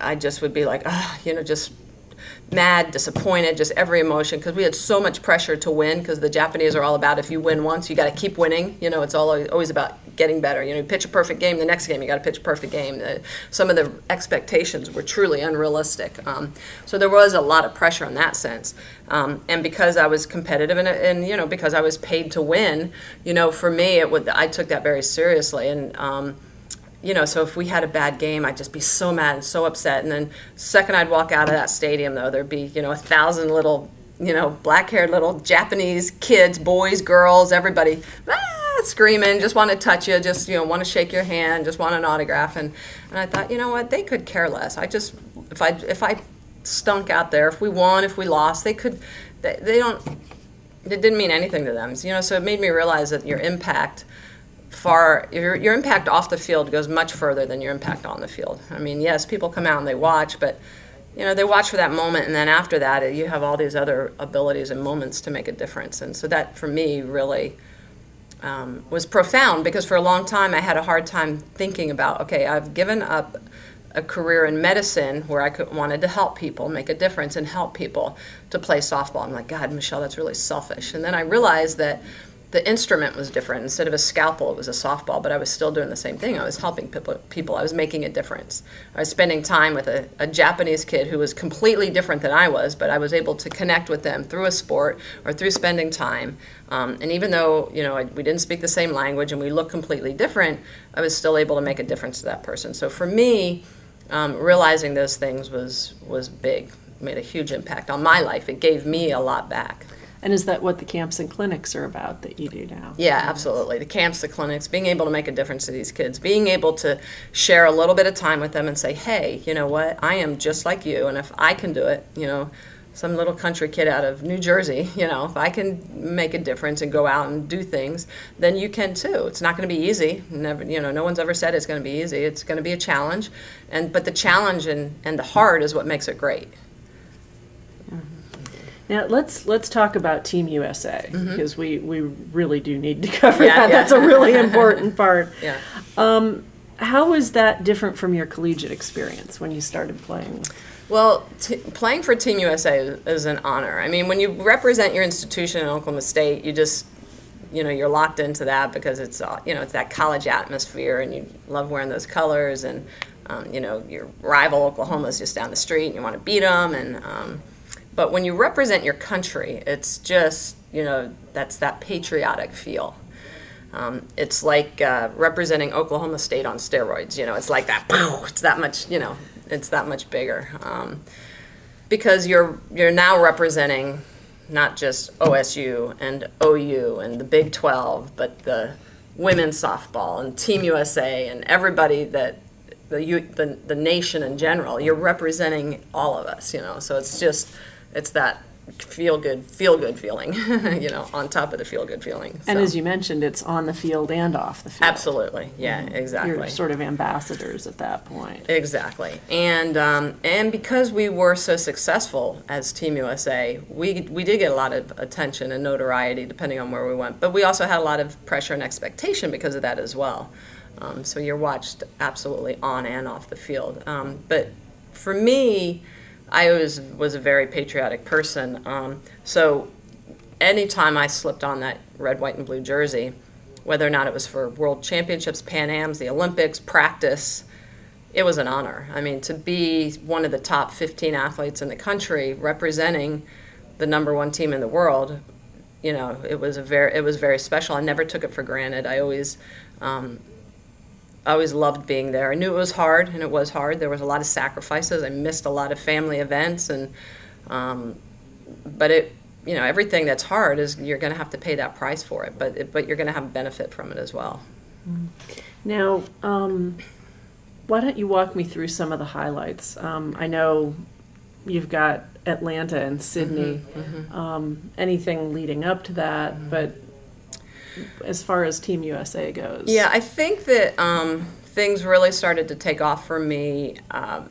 I just would be like, you know, just mad, disappointed, just every emotion, because we had so much pressure to win, because the Japanese are all about, if you win once, you got to keep winning. You know, it's always about getting better. You know, you pitch a perfect game, the next game you got to pitch a perfect game. Some of the expectations were truly unrealistic. So there was a lot of pressure in that sense. And because I was competitive and you know, because I was paid to win, you know, for me, I took that very seriously. And you know, so if we had a bad game, I'd just be so mad and so upset. And then second I'd walk out of that stadium, though, there'd be, you know, 1,000 little, you know, black-haired little Japanese kids, boys, girls, everybody, screaming, just want to touch you, just, you know, want to shake your hand, just want an autograph. And I thought, you know what, they could care less. I just, if I stunk out there, if we won, if we lost, it didn't mean anything to them. You know, so it made me realize that your impact your impact off the field goes much further than your impact on the field. I mean, yes, people come out and they watch, but you know, they watch for that moment, and then after that, you have all these other abilities and moments to make a difference. And so that, for me, really was profound, because for a long time I had a hard time thinking about, okay, I've given up a career in medicine where I wanted to help people, make a difference and help people, to play softball. I'm like, God, Michelle, that's really selfish. And then I realized that the instrument was different. Instead of a scalpel, it was a softball, but I was still doing the same thing. I was helping people. I was making a difference. I was spending time with a Japanese kid who was completely different than I was, but I was able to connect with them through a sport or through spending time. And even though, you know, we didn't speak the same language and we looked completely different, I was still able to make a difference to that person. So for me, realizing those things was big. It made a huge impact on my life. It gave me a lot back. And is that what the camps and clinics are about that you do now? Yeah, absolutely. The camps, the clinics, being able to make a difference to these kids, being able to share a little bit of time with them and say, hey, you know what, I am just like you, and if I can do it, you know, some little country kid out of New Jersey, you know, if I can make a difference and go out and do things, then you can too. It's not going to be easy. Never, you know, no one's ever said it's going to be easy. It's going to be a challenge, but the challenge and the hard is what makes it great. Now let's talk about Team USA, because we really do need to cover that. That's a really important part. How was that different from your collegiate experience when you started playing? Well, playing for Team USA is an honor. I mean, when you represent your institution in Oklahoma State, you just, you're locked into that because it's, it's that college atmosphere, and you love wearing those colors, and, your rival Oklahoma is just down the street, and you want to beat them, and, but when you represent your country, it's just, that's that patriotic feel. It's like representing Oklahoma State on steroids. It's like that. It's that much. It's that much bigger because you're now representing not just OSU and OU and the Big 12, but the women's softball and Team USA and everybody that the nation in general. You're representing all of us. So it's just that. Feel good feeling, on top of the feel good feeling. So. And as you mentioned, it's on the field and off the field. Absolutely, yeah, exactly. You're sort of ambassadors at that point. Exactly, and because we were so successful as Team USA, we did get a lot of attention and notoriety depending on where we went, but we also had a lot of pressure and expectation because of that as well. So you're watched absolutely on and off the field. But for me, I always was a very patriotic person, so anytime I slipped on that red, white, and blue jersey, whether or not it was for World Championships, Pan Ams, the Olympics, practice, it was an honor. I mean, to be one of the top 15 athletes in the country representing the #1 team in the world, it was very special. I never took it for granted. I always loved being there. I knew it was hard, and it was hard. There was a lot of sacrifices. I missed a lot of family events, and but everything that's hard is you're going to have to pay that price for it. But you're going to have benefit from it as well. Now, why don't you walk me through some of the highlights? I know you've got Atlanta and Sydney. Anything leading up to that, but. As far as Team USA goes? Yeah, I think that things really started to take off for me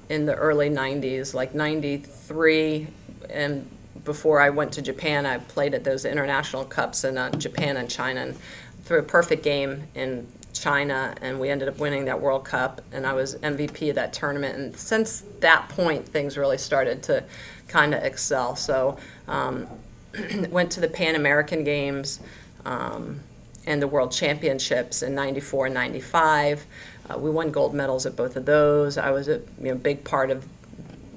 in the early 90s, like 93, and before I went to Japan, I played at those international cups in Japan and China, and threw a perfect game in China, and we ended up winning that World Cup, and I was MVP of that tournament, and since that point, things really started to kind of excel, so went to the Pan American Games, and the World Championships in 94 and 95. We won gold medals at both of those. I was a big part of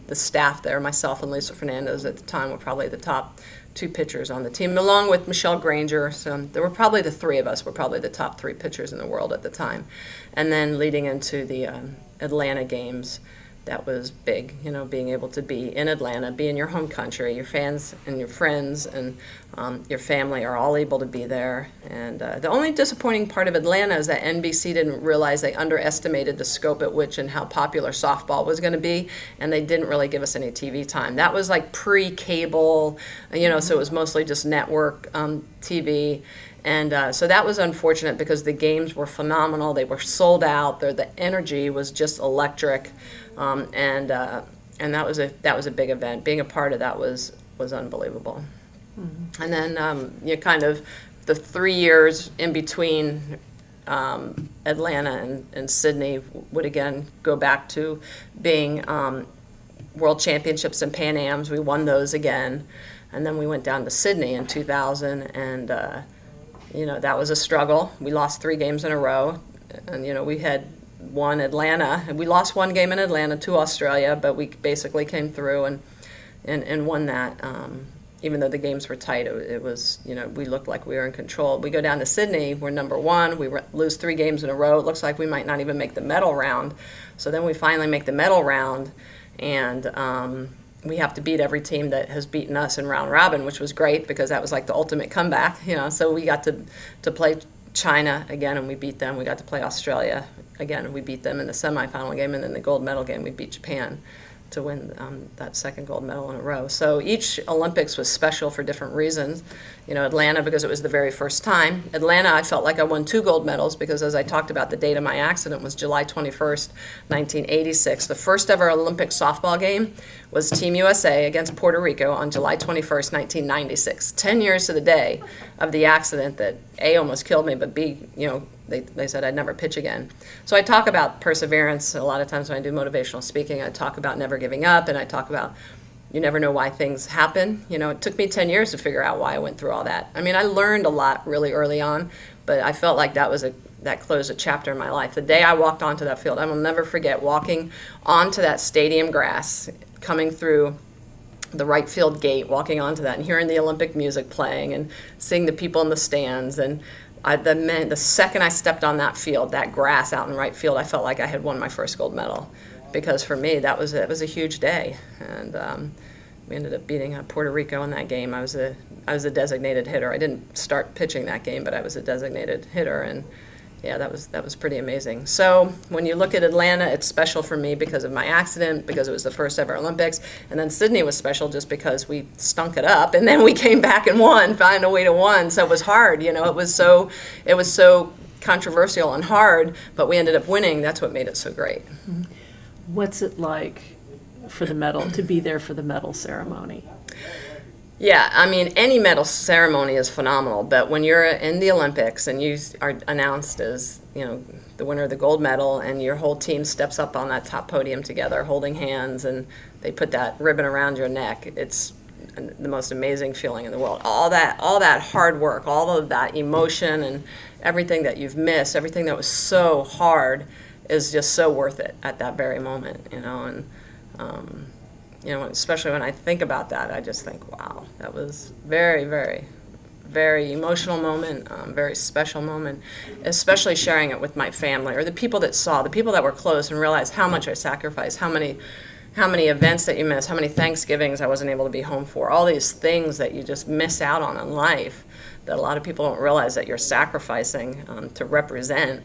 the staff there. Myself and Lisa Fernandez at the time were probably the top two pitchers on the team, along with Michelle Granger. So there were probably the three of us were probably the top three pitchers in the world at the time. And then leading into the Atlanta Games, that was big, being able to be in Atlanta, be in your home country. Your fans and your friends and your family are all able to be there. And the only disappointing part of Atlanta is that NBC didn't realize they underestimated the scope at which and how popular softball was going to be, and they didn't really give us any TV time. That was like pre-cable, so it was mostly just network TV. And so that was unfortunate because the games were phenomenal. They were sold out. The energy was just electric. And that was a big event. Being a part of that was unbelievable. And then kind of the 3 years in between Atlanta and Sydney would again go back to being World Championships and Pan Ams. We won those again, and then we went down to Sydney in 2000, and that was a struggle. We lost 3 games in a row, and we had. Won Atlanta, and we lost 1 game in Atlanta to Australia, but we basically came through and won that. Even though the games were tight, it was we looked like we were in control. We go down to Sydney, we're #1, we lose 3 games in a row. It looks like we might not even make the medal round. So then we finally make the medal round, and we have to beat every team that has beaten us in round robin, which was great because that was like the ultimate comeback. So we got to play China again, and we beat them. We got to play Australia again, and we beat them in the semifinal game, and then the gold medal game we beat Japan. to win that second gold medal in a row. So each Olympics was special for different reasons. You know, Atlanta, because it was the very first time. Atlanta, I felt like I won 2 gold medals because, as I talked about, the date of my accident was July 21st, 1986. The first ever Olympic softball game was Team USA against Puerto Rico on July 21st, 1996. 10 years to the day of the accident that A, almost killed me, but B, you know, they said I'd never pitch again. So I talk about perseverance. A lot of times when I do motivational speaking, I talk about never giving up, and I talk about you never know why things happen. You know, it took me 10 years to figure out why I went through all that. I mean, I learned a lot really early on, but I felt like that was that closed a chapter in my life. The day I walked onto that field, I will never forget walking onto that stadium grass, coming through the right field gate, walking onto that, and hearing the Olympic music playing and seeing the people in the stands. And the second I stepped on that field, that grass out in right field, I felt like I had won my first gold medal, because for me that was a huge day. And we ended up beating Puerto Rico in that game. I was a designated hitter. I didn't start pitching that game, but I was a designated hitter, and yeah, that was pretty amazing. So when you look at Atlanta, it's special for me because of my accident, because it was the first ever Olympics, and then Sydney was special just because we stunk it up, and then we came back and won, found a way to win. So it was hard, you know. It was so controversial and hard, but we ended up winning. That's what made it so great. What's it like for the medal to be there for the medal ceremony? Yeah, I mean, any medal ceremony is phenomenal, but when you're in the Olympics and you are announced as, you know, the winner of the gold medal, and your whole team steps up on that top podium together holding hands, and they put that ribbon around your neck, it's the most amazing feeling in the world. All that hard work, all of that emotion and everything that you've missed, everything that was so hard is just so worth it at that very moment, you know. And you know, especially when I think about that, I just think, wow, that was very, very, very emotional moment, very special moment, especially sharing it with my family or the people that saw, the people that were close and realized how much I sacrificed, how many events that you miss, how many Thanksgivings I wasn't able to be home for, all these things that you just miss out on in life that a lot of people don't realize that you're sacrificing to represent,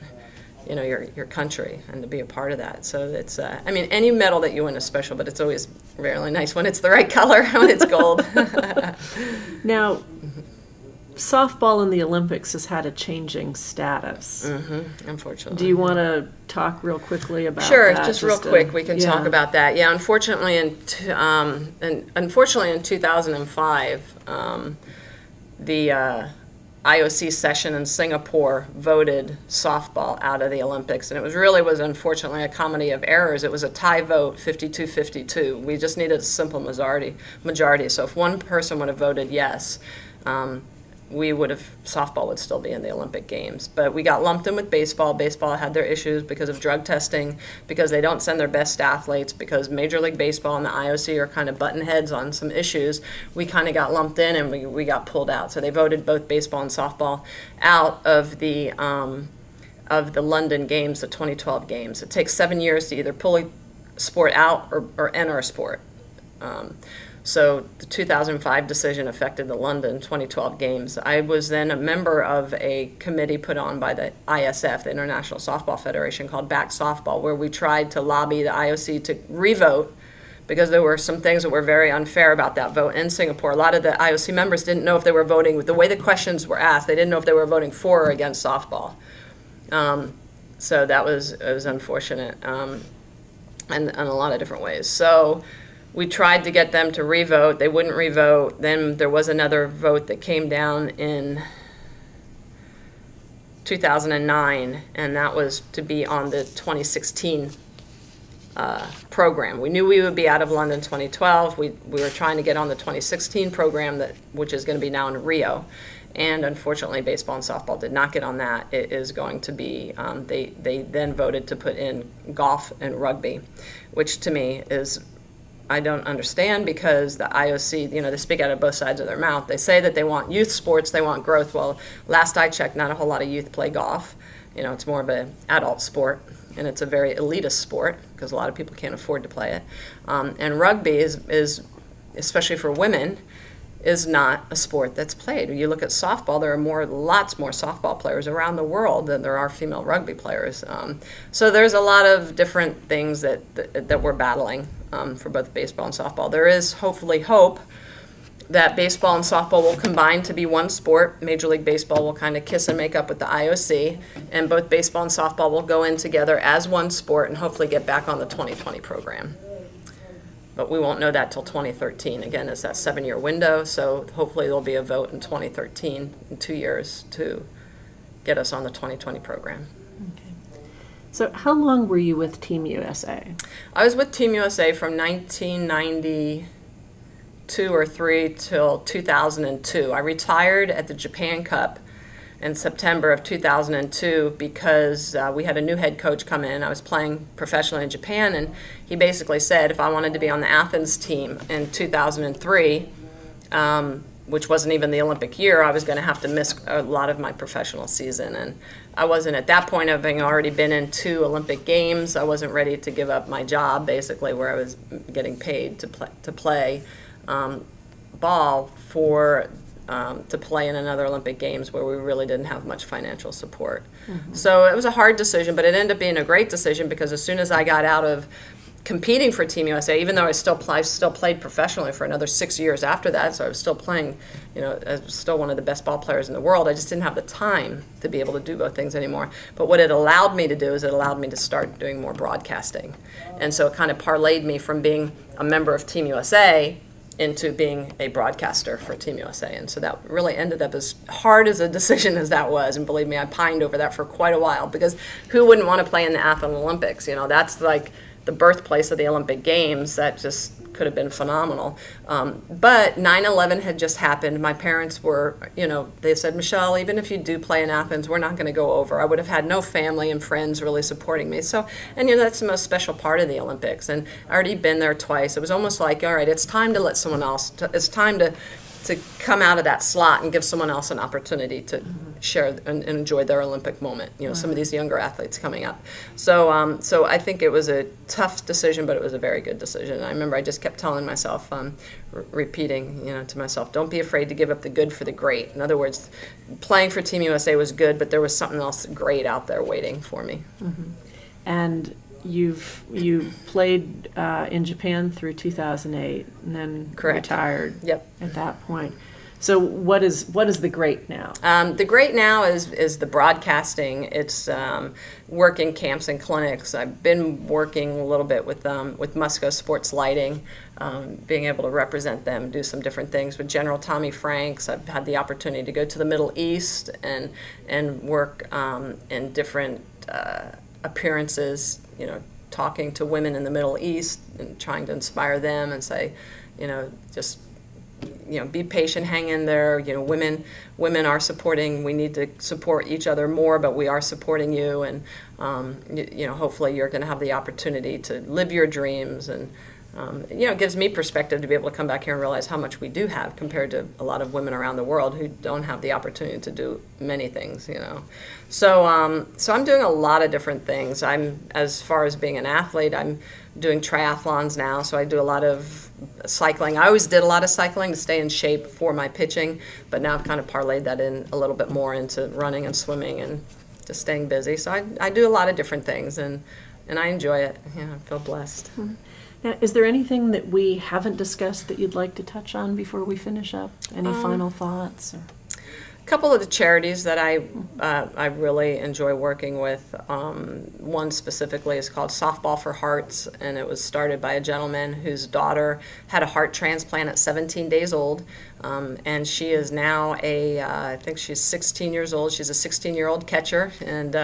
you know, your country and to be a part of that. So it's, I mean, any medal that you win is special, but it's always really nice when it's the right color, when it's gold. Now, softball in the Olympics has had a changing status. Mm-hmm, unfortunately. Do you want to talk real quickly about that? Sure, just real quick, we can talk about that. Yeah, unfortunately, in 2005, the IOC session in Singapore voted softball out of the Olympics, and it was unfortunately a comedy of errors. It was a tie vote, 52-52. We just needed a simple majority. So if one person would have voted yes, softball would still be in the Olympic Games. But we got lumped in with baseball. Baseball had their issues because of drug testing, because they don't send their best athletes, because Major League Baseball and the IOC are kind of button heads on some issues. We kind of got lumped in, and we got pulled out. So they voted both baseball and softball out of the London Games, the 2012 Games. It takes 7 years to either pull a sport out or enter a sport. So the 2005 decision affected the London 2012 Games. I was then a member of a committee put on by the ISF, the International Softball Federation, called Back Softball, where we tried to lobby the IOC to revote, because there were some things that were very unfair about that vote in Singapore. A lot of the IOC members didn't know if they were voting, the way the questions were asked, they didn't know if they were voting for or against softball. So it was unfortunate in a lot of different ways. So we tried to get them to revote. They wouldn't revote. Then there was another vote that came down in 2009, and that was to be on the 2016 program. We knew we would be out of London 2012. We were trying to get on the 2016 program, which is going to be now in Rio. And unfortunately, baseball and softball did not get on that. It is going to be, they then voted to put in golf and rugby, which to me is, I don't understand, because the IOC, you know, they speak out of both sides of their mouth. They say that they want youth sports, they want growth. Well, last I checked, not a whole lot of youth play golf. You know, it's more of an adult sport, and it's a very elitist sport because a lot of people can't afford to play it. And rugby is, especially for women, is not a sport that's played. When you look at softball, there are lots more softball players around the world than there are female rugby players. So there's a lot of different things that we're battling. for both baseball and softball. There is hopefully hope that baseball and softball will combine to be one sport. Major League Baseball will kind of kiss and make up with the IOC, and both baseball and softball will go in together as one sport and hopefully get back on the 2020 program. But we won't know that till 2013. Again, it's that 7-year window, so hopefully there'll be a vote in 2013, in 2 years, to get us on the 2020 program. Okay. So how long were you with Team USA? I was with Team USA from 1992 or 3 till 2002. I retired at the Japan Cup in September of 2002 because we had a new head coach come in. I was playing professionally in Japan, and he basically said if I wanted to be on the Athens team in 2003, which wasn't even the Olympic year, I was going to have to miss a lot of my professional season. And I wasn't at that point, having already been in 2 Olympic Games, I wasn't ready to give up my job, basically, where I was getting paid to play ball to play in another Olympic Games where we really didn't have much financial support. Mm-hmm. So it was a hard decision, but it ended up being a great decision because as soon as I got out of competing for Team USA, even though I still played professionally for another 6 years after that, so I was still playing, you know, I was still one of the best ball players in the world. I just didn't have the time to be able to do both things anymore. But what it allowed me to do is it allowed me to start doing more broadcasting. And so it kind of parlayed me from being a member of Team USA into being a broadcaster for Team USA. And so that really ended up as hard as a decision as that was. And believe me, I pined over that for quite a while because who wouldn't want to play in the Athens Olympics? You know, that's like the birthplace of the Olympic Games. That just could have been phenomenal. But 9/11 had just happened. My parents were, you know, they said, Michelle, even if you do play in Athens, we're not going to go over. I would have had no family and friends really supporting me. So, and you know, that's the most special part of the Olympics. And I already been there twice. It was almost like, all right, it's time to let someone else, it's time to come out of that slot and give someone else an opportunity to share and enjoy their Olympic moment, you know, some of these younger athletes coming up. So so I think it was a tough decision, but it was a very good decision. And I remember I just kept telling myself, repeating, you know, to myself, don't be afraid to give up the good for the great. In other words, playing for Team USA was good, but there was something else great out there waiting for me. Mm-hmm. And you played in Japan through 2008 and then Correct. Retired yep. at that point. So what is the great now? The great now is the broadcasting. It's working camps and clinics. I've been working a little bit with Musco Sports Lighting, being able to represent them, do some different things with General Tommy Franks. I've had the opportunity to go to the Middle East and work in different appearances, you know, talking to women in the Middle East and trying to inspire them and say, you know, just, you know, be patient, hang in there, you know, women are supporting, we need to support each other more, but we are supporting you, and, you know, hopefully you're going to have the opportunity to live your dreams, and, you know, it gives me perspective to be able to come back here and realize how much we do have compared to a lot of women around the world who don't have the opportunity to do many things, you know. So so I'm doing a lot of different things. I'm, as far as being an athlete, I'm doing triathlons now, so I do a lot of cycling. I always did a lot of cycling to stay in shape for my pitching, but now I've kind of parlayed that in a little bit more into running and swimming and just staying busy. So I do a lot of different things, and I enjoy it. Yeah, I feel blessed. Mm-hmm. Now, is there anything that we haven't discussed that you'd like to touch on before we finish up? Any final thoughts? Or? A couple of the charities that I really enjoy working with. One specifically is called Softball for Hearts, and it was started by a gentleman whose daughter had a heart transplant at 17 days old, and she is now I think she's 16 years old. She's a 16-year-old catcher, and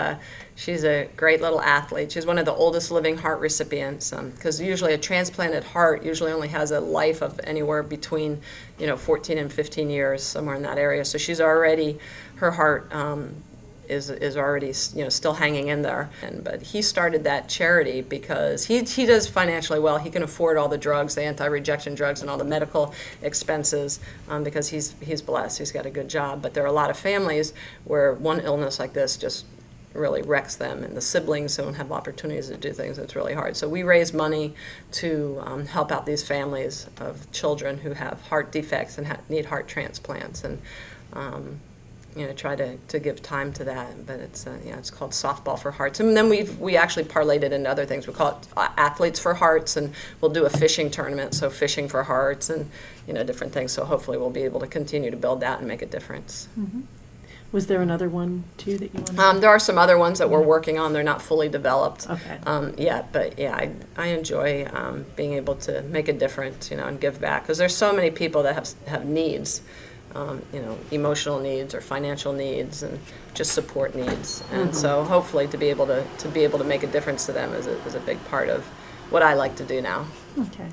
she's a great little athlete. She's one of the oldest living heart recipients because usually a transplanted heart usually only has a life of anywhere between, you know, 14 and 15 years, somewhere in that area. So she's already, her heart is already, you know, still hanging in there. But he started that charity because he does financially well. He can afford all the drugs, the anti-rejection drugs, and all the medical expenses because he's blessed. He's got a good job. But there are a lot of families where one illness like this just really wrecks them, and the siblings don't have opportunities to do things. It's really hard. So we raise money to help out these families of children who have heart defects and need heart transplants. And try to give time to that. But it's it's called Softball for Hearts, and then we actually parlayed it into other things. We call it Athletes for Hearts, and we'll do a fishing tournament, so Fishing for Hearts, and different things. So hopefully we'll be able to continue to build that and make a difference. Mm-hmm. Was there another one too that you wanted? There are some other ones that we're working on. They're not fully developed yet, but yeah, I enjoy being able to make a difference, and give back, because there's so many people that have needs, emotional needs or financial needs and just support needs, and so hopefully to be able to make a difference to them is a big part of what I like to do now. Okay.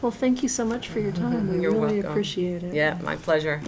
Well, thank you so much for your time. We really welcome. Appreciate it. Yeah, my pleasure.